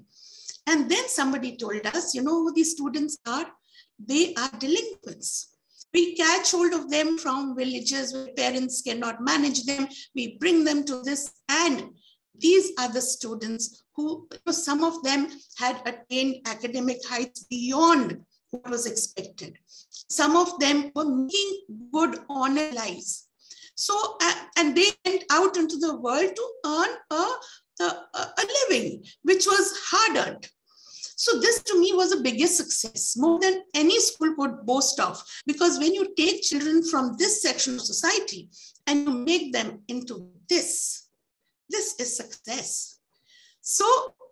And then somebody told us, you know who these students are? They are delinquents. We catch hold of them from villages where parents cannot manage them. We bring them to this, and these are the students who, some of them had attained academic heights beyond what was expected. Some of them were making good honor lives. So, and they went out into the world to earn a, a, a living, which was hard-earned. So this to me was the biggest success, more than any school could boast of, because when you take children from this section of society and you make them into this, this is success. So,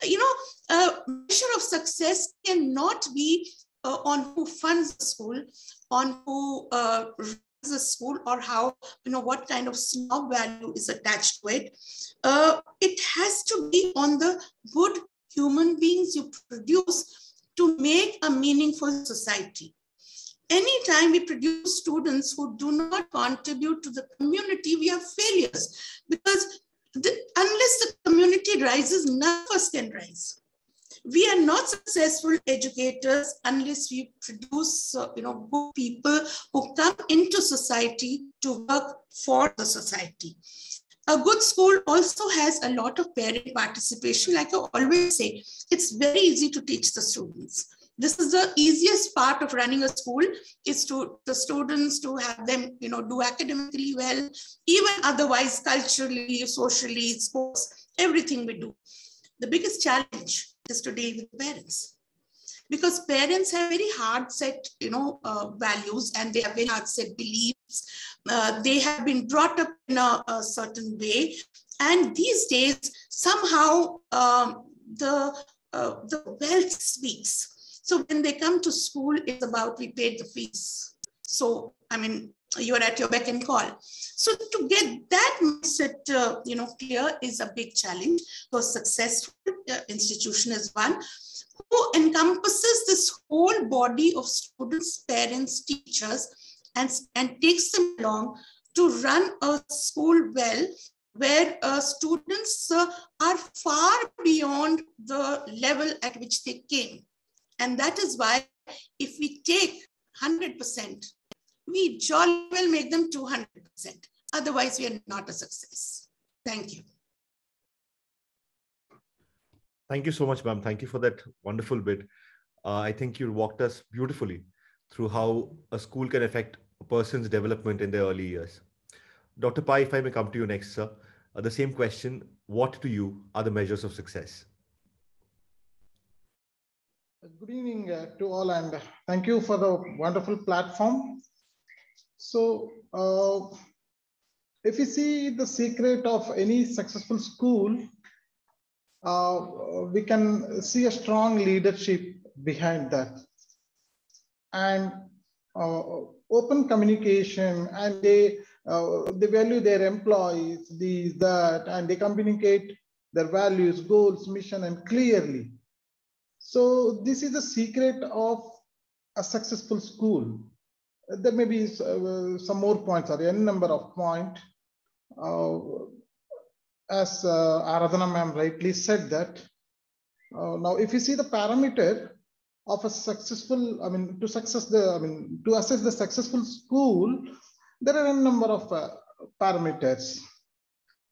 you know, a measure of success cannot be uh, on who funds the school, on who uh, runs the school, or how, you know, what kind of snob value is attached to it. Uh, it has to be on the good human beings you produce to make a meaningful society. Anytime we produce students who do not contribute to the community, we have failures, because the, unless the community rises, none of us can rise. We are not successful educators unless we produce uh, you know, good people who come into society to work for the society. A good school also has a lot of parent participation. Like I always say, it's very easy to teach the students. This is the easiest part of running a school, is to the students, to have them, you know, do academically well, even otherwise, culturally, socially, sports, everything we do. The biggest challenge is to deal with parents, because parents have very hard set, you know, uh, values, and they have very hard set beliefs. Uh, they have been brought up in a, a certain way. And these days, somehow um, the, uh, the wealth speaks. So when they come to school, it's about, we paid the fees. So, I mean, you are at your beck and call. So to get that mindset, uh, you know, clear is a big challenge. So successful uh, institution is one who encompasses this whole body of students, parents, teachers, and, and takes them along to run a school well, where uh, students uh, are far beyond the level at which they came. And that is why if we take one hundred percent, we jolly well make them two hundred percent. Otherwise, we are not a success. Thank you. Thank you so much, ma'am. Thank you for that wonderful bit. Uh, I think you walked us beautifully through how a school can affect a person's development in their early years. Doctor Pai, if I may come to you next, sir. Uh, the same question, what to you are the measures of success? Good evening uh, to all, and thank you for the wonderful platform. So uh, if you see the secret of any successful school, uh, we can see a strong leadership behind that, and uh, open communication, and they, uh, they value their employees, these, that, and they communicate their values, goals, mission, and clearly. So this is the secret of a successful school. There may be some more points, or n number of points. Uh, as uh, Aradhana ma'am rightly said that. Uh, now, if you see the parameter of a successful, I mean, to success the, I mean, to assess the successful school, there are a number of uh, parameters.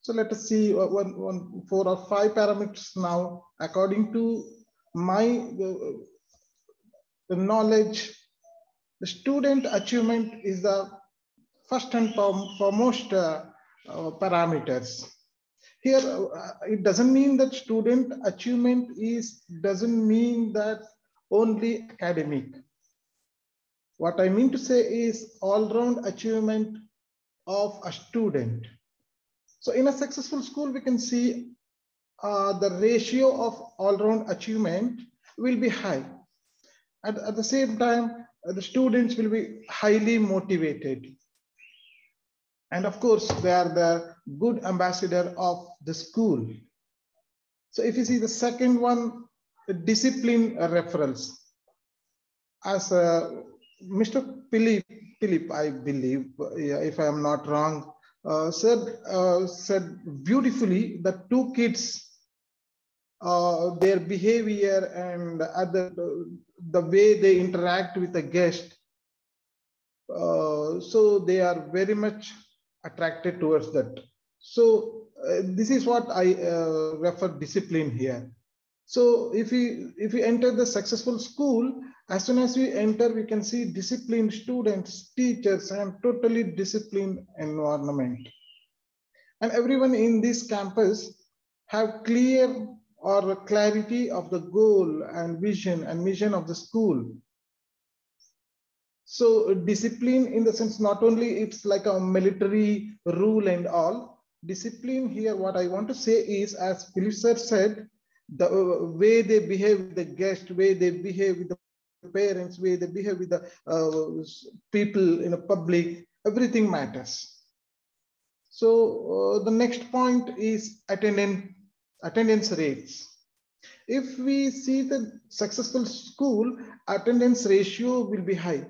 So let us see one, one, four or five parameters now, according to my the, the knowledge. The student achievement is the first and foremost uh, uh, parameters. Here, uh, it doesn't mean that student achievement is, doesn't mean that only academic. What I mean to say is all-round achievement of a student. So in a successful school, we can see Uh, the ratio of all-round achievement will be high. At, at the same time, uh, the students will be highly motivated. And of course, they are the good ambassador of the school. So if you see the second one, the discipline referrals. As uh, Mister Philip, Philip, I believe, if I am not wrong, uh, said, uh, said beautifully that two kids, Uh, their behavior and other, the way they interact with a guest Uh, so they are very much attracted towards that. So uh, this is what I uh, refer discipline here. So if we, if we enter the successful school, as soon as we enter, we can see disciplined students, teachers, and totally disciplined environment. And everyone in this campus have clear or clarity of the goal and vision and mission of the school. So discipline in the sense, not only it's like a military rule and all, discipline here, what I want to say is, as Philip sir said, the way they behave with the guest, way they behave with the parents, way they behave with the uh, people in the public, everything matters. So uh, the next point is attendance, attendance rates. If we see the successful school, attendance ratio will be high.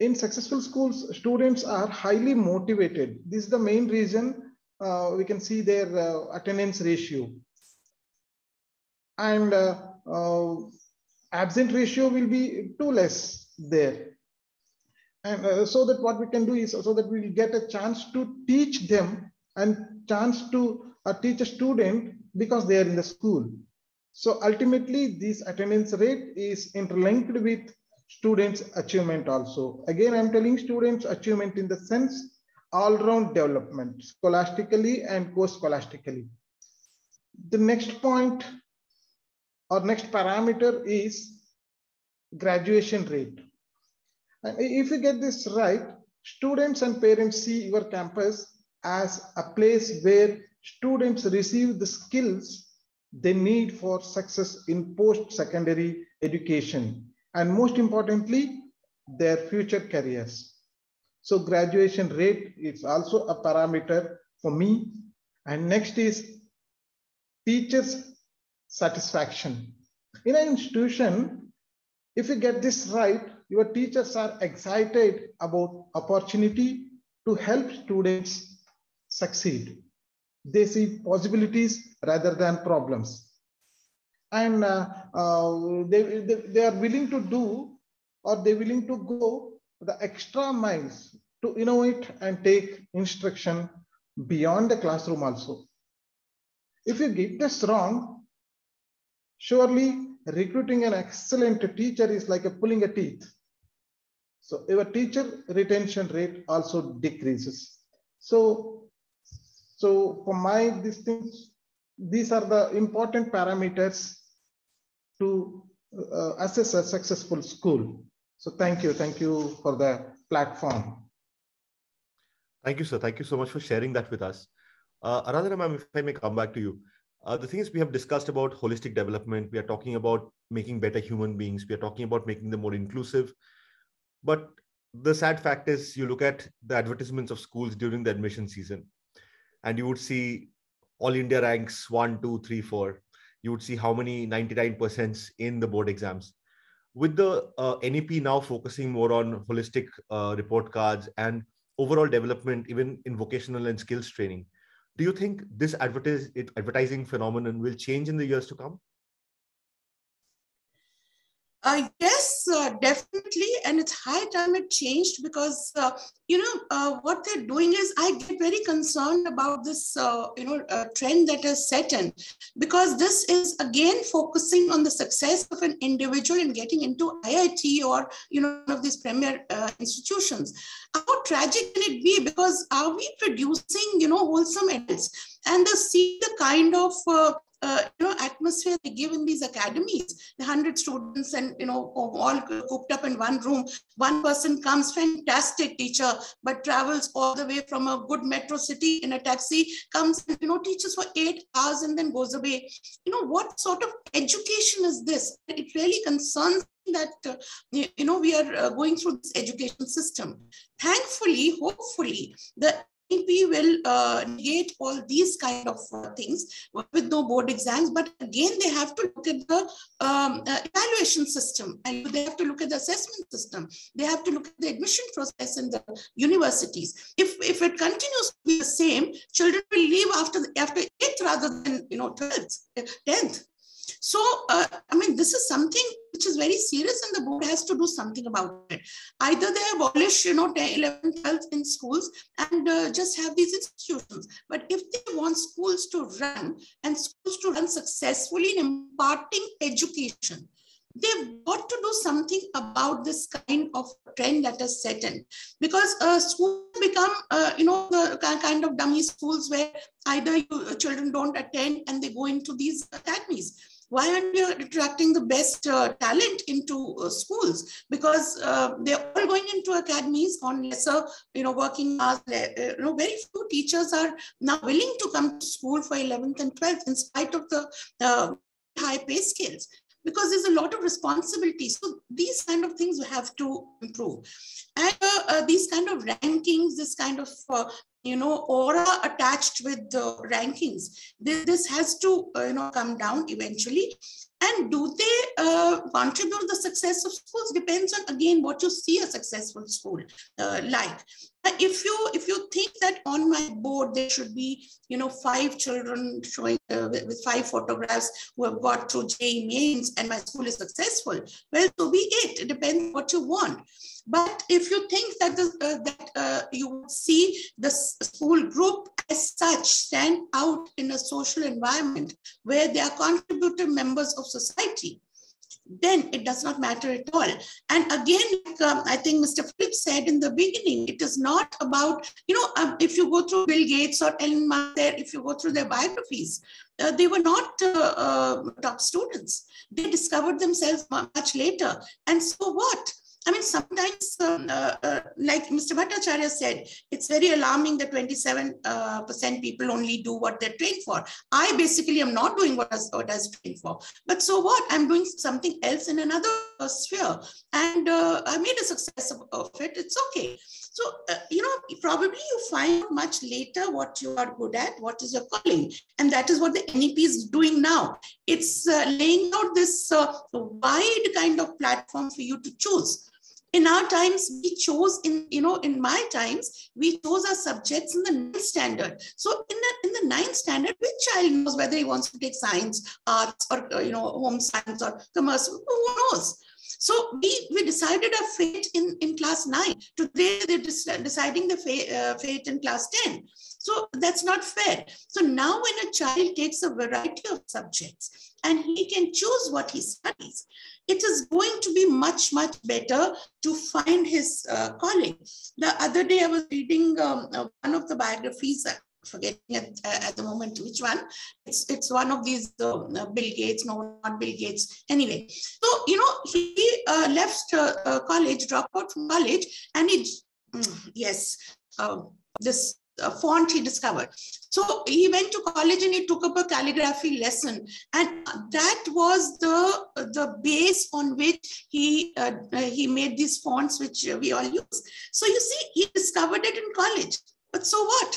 In successful schools, students are highly motivated. This is the main reason uh, we can see their uh, attendance ratio. And uh, uh, absent ratio will be too less there. And uh, so that what we can do is, so that we will get a chance to teach them and chance to uh, teach a student because they are in the school. So ultimately, this attendance rate is interlinked with students' achievement also. Again, I'm telling students' achievement in the sense all-round development, scholastically and co-scholastically. The next point or next parameter is graduation rate. And if you get this right, students and parents see your campus as a place where students receive the skills they need for success in post-secondary education, and most importantly, their future careers. So graduation rate is also a parameter for me. And next is teachers' satisfaction. In an institution, if you get this right, your teachers are excited about opportunity to help students succeed. They see possibilities rather than problems. And uh, uh, they, they, they are willing to do, or they're willing to go the extra miles to innovate and take instruction beyond the classroom also. If you get this wrong, surely recruiting an excellent teacher is like a pulling a teeth. So your teacher retention rate also decreases. So, so for my, these things, these are the important parameters to uh, assess a successful school. So thank you. Thank you for the platform. Thank you, sir. Thank you so much for sharing that with us. Uh, Aradhana ma'am, if I may come back to you. Uh, the things we have discussed about holistic development, we are talking about making better human beings, we are talking about making them more inclusive. But the sad fact is, you look at the advertisements of schools during the admission season, and you would see all India ranks one, two, three, four. You would see how many ninety-nine percents in the board exams. With the uh, N E P now focusing more on holistic uh, report cards and overall development, even in vocational and skills training, do you think this advertise, advertising phenomenon will change in the years to come? Uh, yes, uh, definitely. And it's high time it changed because, uh, you know, uh, what they're doing is, I get very concerned about this, uh, you know, uh, trend that has set in, because this is again focusing on the success of an individual in getting into I I T or, you know, one of these premier uh, institutions. How tragic can it be? Because are we producing, you know, wholesome adults? And they see the kind of uh, Uh, you know, atmosphere they give in these academies, the hundred students and, you know, all cooped up in one room. One person comes, fantastic teacher, but travels all the way from a good metro city in a taxi, comes, you know, teaches for eight hours and then goes away. You know, what sort of education is this? It really concerns me that, uh, you know, we are uh, going through this education system. Thankfully, hopefully, the we will uh, negate all these kind of uh, things with no board exams, but again, they have to look at the um, uh, evaluation system, and they have to look at the assessment system. They have to look at the admission process in the universities. If if it continues to be the same, children will leave after the, after eighth rather than, you know, twelfth, tenth. So uh, I mean, this is something which is very serious, and the board has to do something about it. Either they abolish, you know, ten, eleven, twelve in schools and uh, just have these institutions. But if they want schools to run and schools to run successfully in imparting education, they've got to do something about this kind of trend that has set in, because uh, schools become, uh, you know, the kind of dummy schools where either you, children don't attend and they go into these academies. Why aren't you attracting the best uh, talent into uh, schools? Because uh, they're all going into academies on lesser, you know, working hours. You know, very few teachers are now willing to come to school for eleventh and twelfth in spite of the uh, high pay scales, because there's a lot of responsibility. So these kind of things have to improve. And uh, uh, these kind of rankings, this kind of, uh, you know, aura attached with the rankings, this, this has to, uh, you know, come down eventually. And do they uh, contribute to the success of schools? Depends on, again, what you see a successful school uh, like. If you if you think that on my board there should be, you know, five children showing uh, with, with five photographs who have got through J E E mains and my school is successful, well, so be it. It depends what you want. But if you think that the, uh, that uh, you would see the school group as such stand out in a social environment where they are contributive members of society, then it does not matter at all. And again, like, um, I think Mister Philip said in the beginning, it is not about, you know, um, if you go through Bill Gates or Elon Musk, if you go through their biographies, uh, they were not uh, uh, top students. They discovered themselves much later. And so what? I mean, sometimes, um, uh, uh, like Mister Bhattacharyya said, it's very alarming that twenty-seven percent uh, people only do what they're trained for. I basically am not doing what I was trained for. But so what? I'm doing something else in another uh, sphere. And uh, I made a success of, of it. It's okay. So, uh, you know, probably you find much later what you are good at, what is your calling. And that is what the N E P is doing now. It's uh, laying out this uh, wide kind of platform for you to choose. In our times, we chose, in, you know, in my times, we chose our subjects in the ninth standard. So in the, in the ninth standard, which child knows whether he wants to take science, arts, or, you know, home science or commerce? Who knows? So we, we decided our fate in, in class nine. Today, they're deciding the fate, uh, fate in class ten. So that's not fair. So now when a child takes a variety of subjects and he can choose what he studies, it is going to be much, much better to find his uh, calling. The other day I was reading um, one of the biographies, I'm forgetting at, at the moment which one. It's, it's one of these uh, Bill Gates, no, not Bill Gates. Anyway, so, you know, he uh, left uh, uh, college, dropped out from college, and he, mm, yes, uh, this A font he discovered. So he went to college and he took up a calligraphy lesson, and that was the the base on which he uh, he made these fonts which we all use. So you see, he discovered it in college. But so what?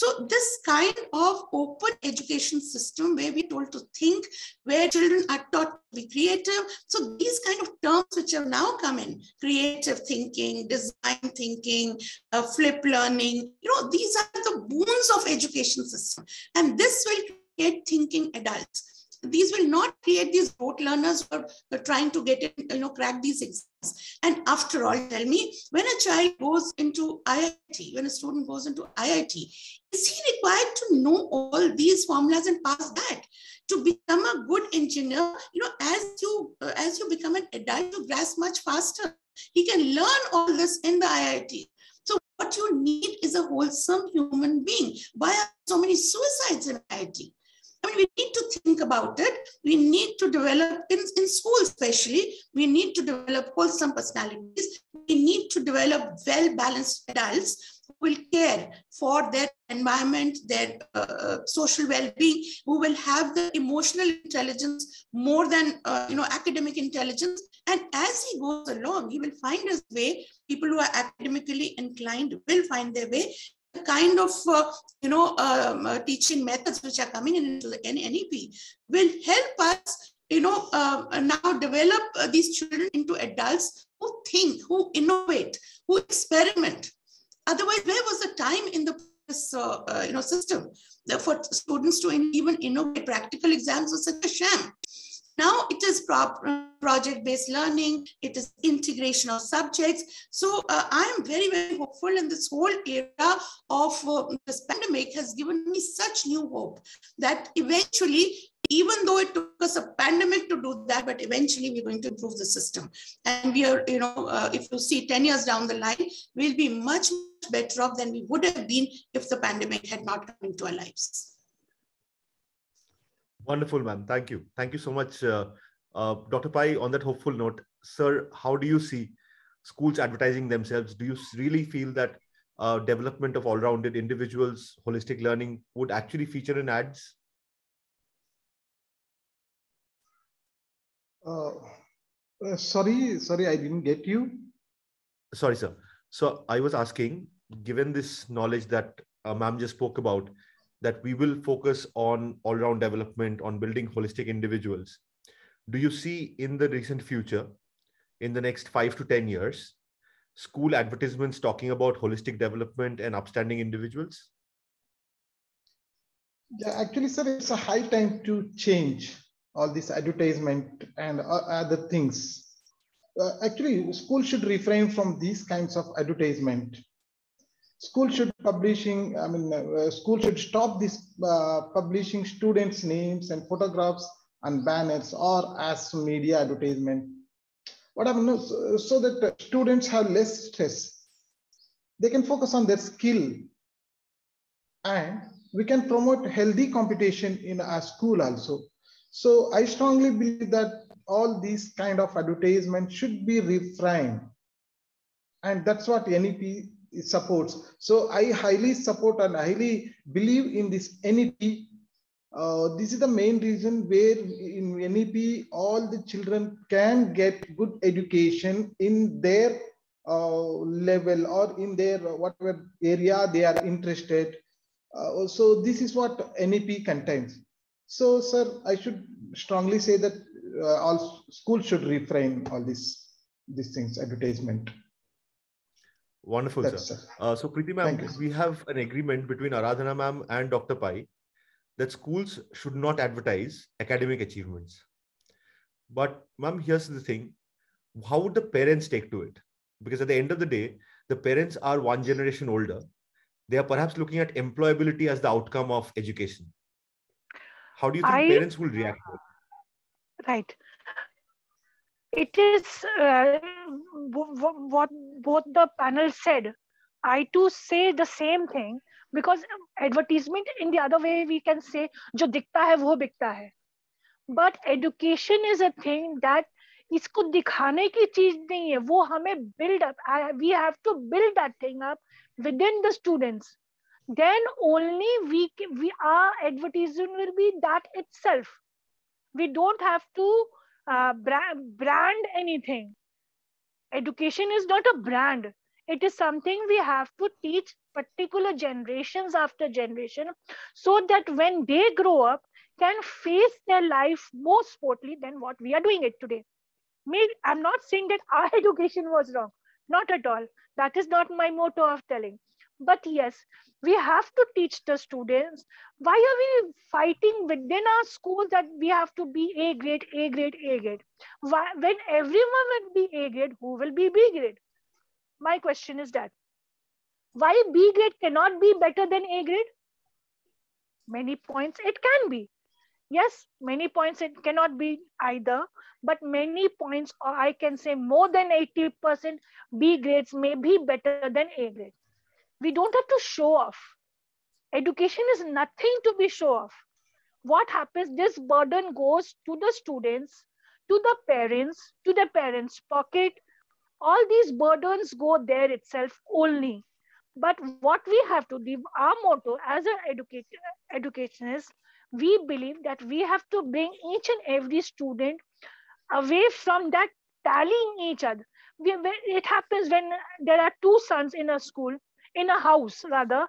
So this kind of open education system where we're told to think, where children are taught to be creative. So these kind of terms which have now come in, creative thinking, design thinking, uh, flip learning, you know, these are the boons of education system. And this will create thinking adults. These will not create these rote learners who are trying to get, in, you know, crack these exams. And after all, tell me, when a child goes into I I T, when a student goes into I I T, is he required to know all these formulas and pass that? To become a good engineer, you know, as you, as you become an adult, you grasp much faster. He can learn all this in the I I T. So what you need is a wholesome human being. Why are so many suicides in I I T? I mean, we need to think about it. We need to develop, in, in school especially, we need to develop wholesome personalities. We need to develop well-balanced adults who will care for their environment, their uh, social well-being, who will have the emotional intelligence more than, uh, you know, academic intelligence. And as he goes along, he will find his way. People who are academically inclined will find their way. The kind of, uh, you know, um, uh, teaching methods which are coming into the N E P will help us, you know, uh, now develop uh, these children into adults who think, who innovate, who experiment. Otherwise, where was the time in the uh, uh, you know, system for students to even innovate? Practical exams were such a sham. Now it is project-based learning, it is integration of subjects. So uh, I am very, very hopeful, and this whole era of uh, this pandemic has given me such new hope that eventually, even though it took us a pandemic to do that, but eventually we're going to improve the system. And we are, you know, uh, if you see ten years down the line, we'll be much, much better off than we would have been if the pandemic had not come into our lives. Wonderful, ma'am. Thank you. Thank you so much. Uh, uh, Doctor Pai, on that hopeful note, sir, how do you see schools advertising themselves? Do you really feel that uh, development of all-rounded individuals, holistic learning would actually feature in ads? Uh, uh, sorry, sorry, I didn't get you. Sorry, sir. So I was asking, given this knowledge that uh, ma'am just spoke about, that we will focus on all-round development, on building holistic individuals. Do you see in the recent future, in the next five to ten years, school advertisements talking about holistic development and upstanding individuals? Yeah, actually, sir, it's a high time to change all this advertisement and other things. Uh, actually, school should refrain from these kinds of advertisement. School should publishing, I mean, uh, school should stop this uh, publishing students' names and photographs and banners or as media advertisement. What I mean, so, so that students have less stress. They can focus on their skill. And we can promote healthy competition in our school also. So I strongly believe that all these kind of advertisement should be refrained. And that's what N E P it supports. So I highly support and highly believe in this N E P. Uh, this is the main reason where in N E P all the children can get good education in their uh, level or in their whatever area they are interested. Uh, so this is what N E P contains. So sir, I should strongly say that uh, all schools should refrain all these these things advertisement. Wonderful, yes, sir. sir. Uh, so, Preeti ma'am, we have an agreement between Aradhana ma'am and Doctor Pai that schools should not advertise academic achievements. But ma'am, here's the thing. How would the parents take to it? Because at the end of the day, the parents are one generation older. They are perhaps looking at employability as the outcome of education. How do you think I, parents will react to it? Right. It is uh, what both the panel said. I too say the same thing, because advertisement in the other way we can say, jo dikhta hai wo bikta hai. But education is a thing that isko dikhane ki cheez nahi hai. Wo hame build up. I, we have to build that thing up within the students. Then only we, we our advertisement will be that itself. We don't have to Uh, brand, brand anything. Education is not a brand. It is something we have to teach particular generations after generation, so that when they grow up, can face their life more sportily than what we are doing it today. Maybe, I'm not saying that our education was wrong. Not at all. That is not my motto of telling. But yes, we have to teach the students. Why are we fighting within our schools that we have to be A grade, A grade, A grade? Why, when everyone will be A grade, who will be B grade? My question is that. Why B grade cannot be better than A grade? Many points it can be. Yes, many points it cannot be either, but many points, or I can say more than eighty percent B grades may be better than A grade. We don't have to show off. Education is nothing to be show off. What happens, this burden goes to the students, to the parents, to the parents' pocket. All these burdens go there itself only. But what we have to give, our motto as an educator, educationists, we believe that we have to bring each and every student away from that tallying each other. We, it happens when there are two sons in a school, in a house rather,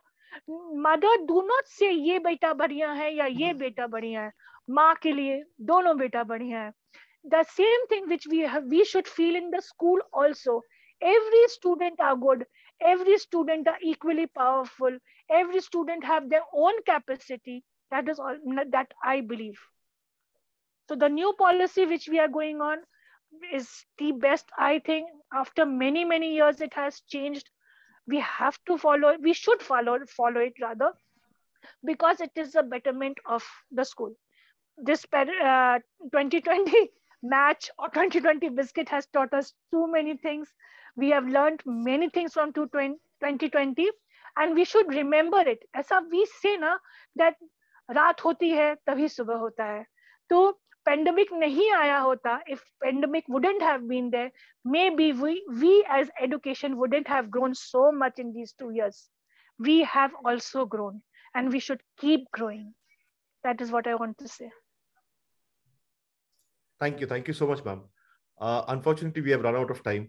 mother do not say ye beta badhiya hai ya ye beta badhiya hai. Maa ke liye dono beta badhiya hai. The same thing which we have, we should feel in the school also. Every student are good. Every student are equally powerful. Every student have their own capacity. That is all that I believe. So the new policy which we are going on is the best, I think. After many, many years, it has changed. We have to follow, we should follow, follow it rather, because it is the betterment of the school. This uh, twenty twenty match or twenty twenty biscuit has taught us too many things. We have learned many things from twenty twenty, and we should remember it. Aisa we say na that raat hoti hai tabhi subah hota hai. So pandemic nahi aaya hota. If pandemic wouldn't have been there, maybe we we as education wouldn't have grown so much in these two years. We have also grown, and we should keep growing. That is what I want to say. Thank you. Thank you so much, ma'am. Uh, unfortunately, we have run out of time,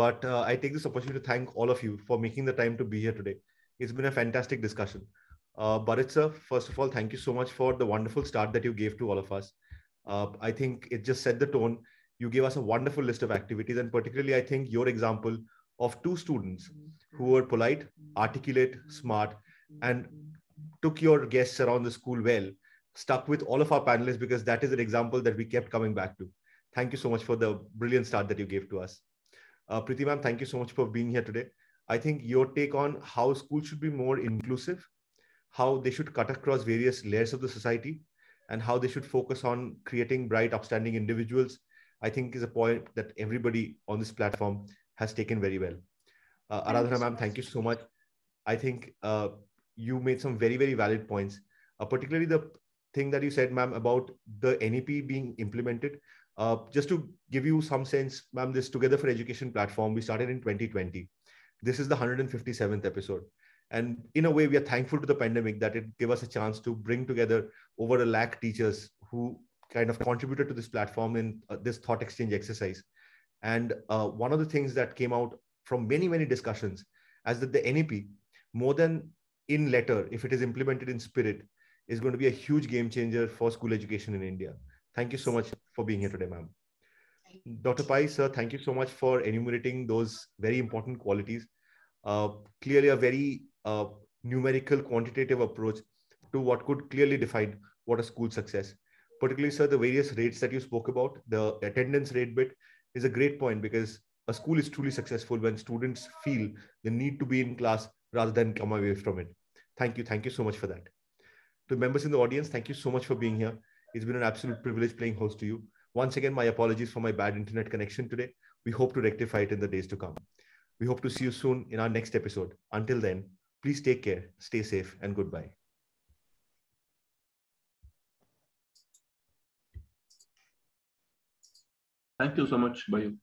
but uh, I take this opportunity to thank all of you for making the time to be here today. It's been a fantastic discussion. Uh, Bharat sir, first of all, thank you so much for the wonderful start that you gave to all of us. Uh, I think it just set the tone. You gave us a wonderful list of activities, and particularly, I think your example of two students who were polite, articulate, smart, and took your guests around the school well, stuck with all of our panelists, because that is an example that we kept coming back to. Thank you so much for the brilliant start that you gave to us. Uh, Priti ma'am, thank you so much for being here today. I think your take on how schools should be more inclusive, how they should cut across various layers of the society, and how they should focus on creating bright, upstanding individuals, I think is a point that everybody on this platform has taken very well. Uh, Aradhana ma'am, thank you so much. I think uh, you made some very, very valid points, uh, particularly the thing that you said, ma'am, about the N E P being implemented. Uh, just to give you some sense, ma'am, this Together for Education platform, we started in twenty twenty. This is the one hundred fifty-seventh episode. And in a way, we are thankful to the pandemic that it gave us a chance to bring together over a lakh teachers who kind of contributed to this platform in uh, this thought exchange exercise. And uh, one of the things that came out from many, many discussions is that the N E P, more than in letter, if it is implemented in spirit, is going to be a huge game changer for school education in India. Thank you so much for being here today, ma'am. Doctor Pai, sir, thank you so much for enumerating those very important qualities. Uh, clearly a very uh, numerical, quantitative approach to what could clearly define what a school success. Particularly, sir, the various rates that you spoke about, the attendance rate bit is a great point, because a school is truly successful when students feel the need to be in class rather than come away from it. Thank you. Thank you so much for that. To members in the audience, thank you so much for being here. It's been an absolute privilege playing host to you. Once again, my apologies for my bad internet connection today. We hope to rectify it in the days to come. We hope to see you soon in our next episode. Until then, please take care, stay safe, and goodbye. Thank you so much, Bayu.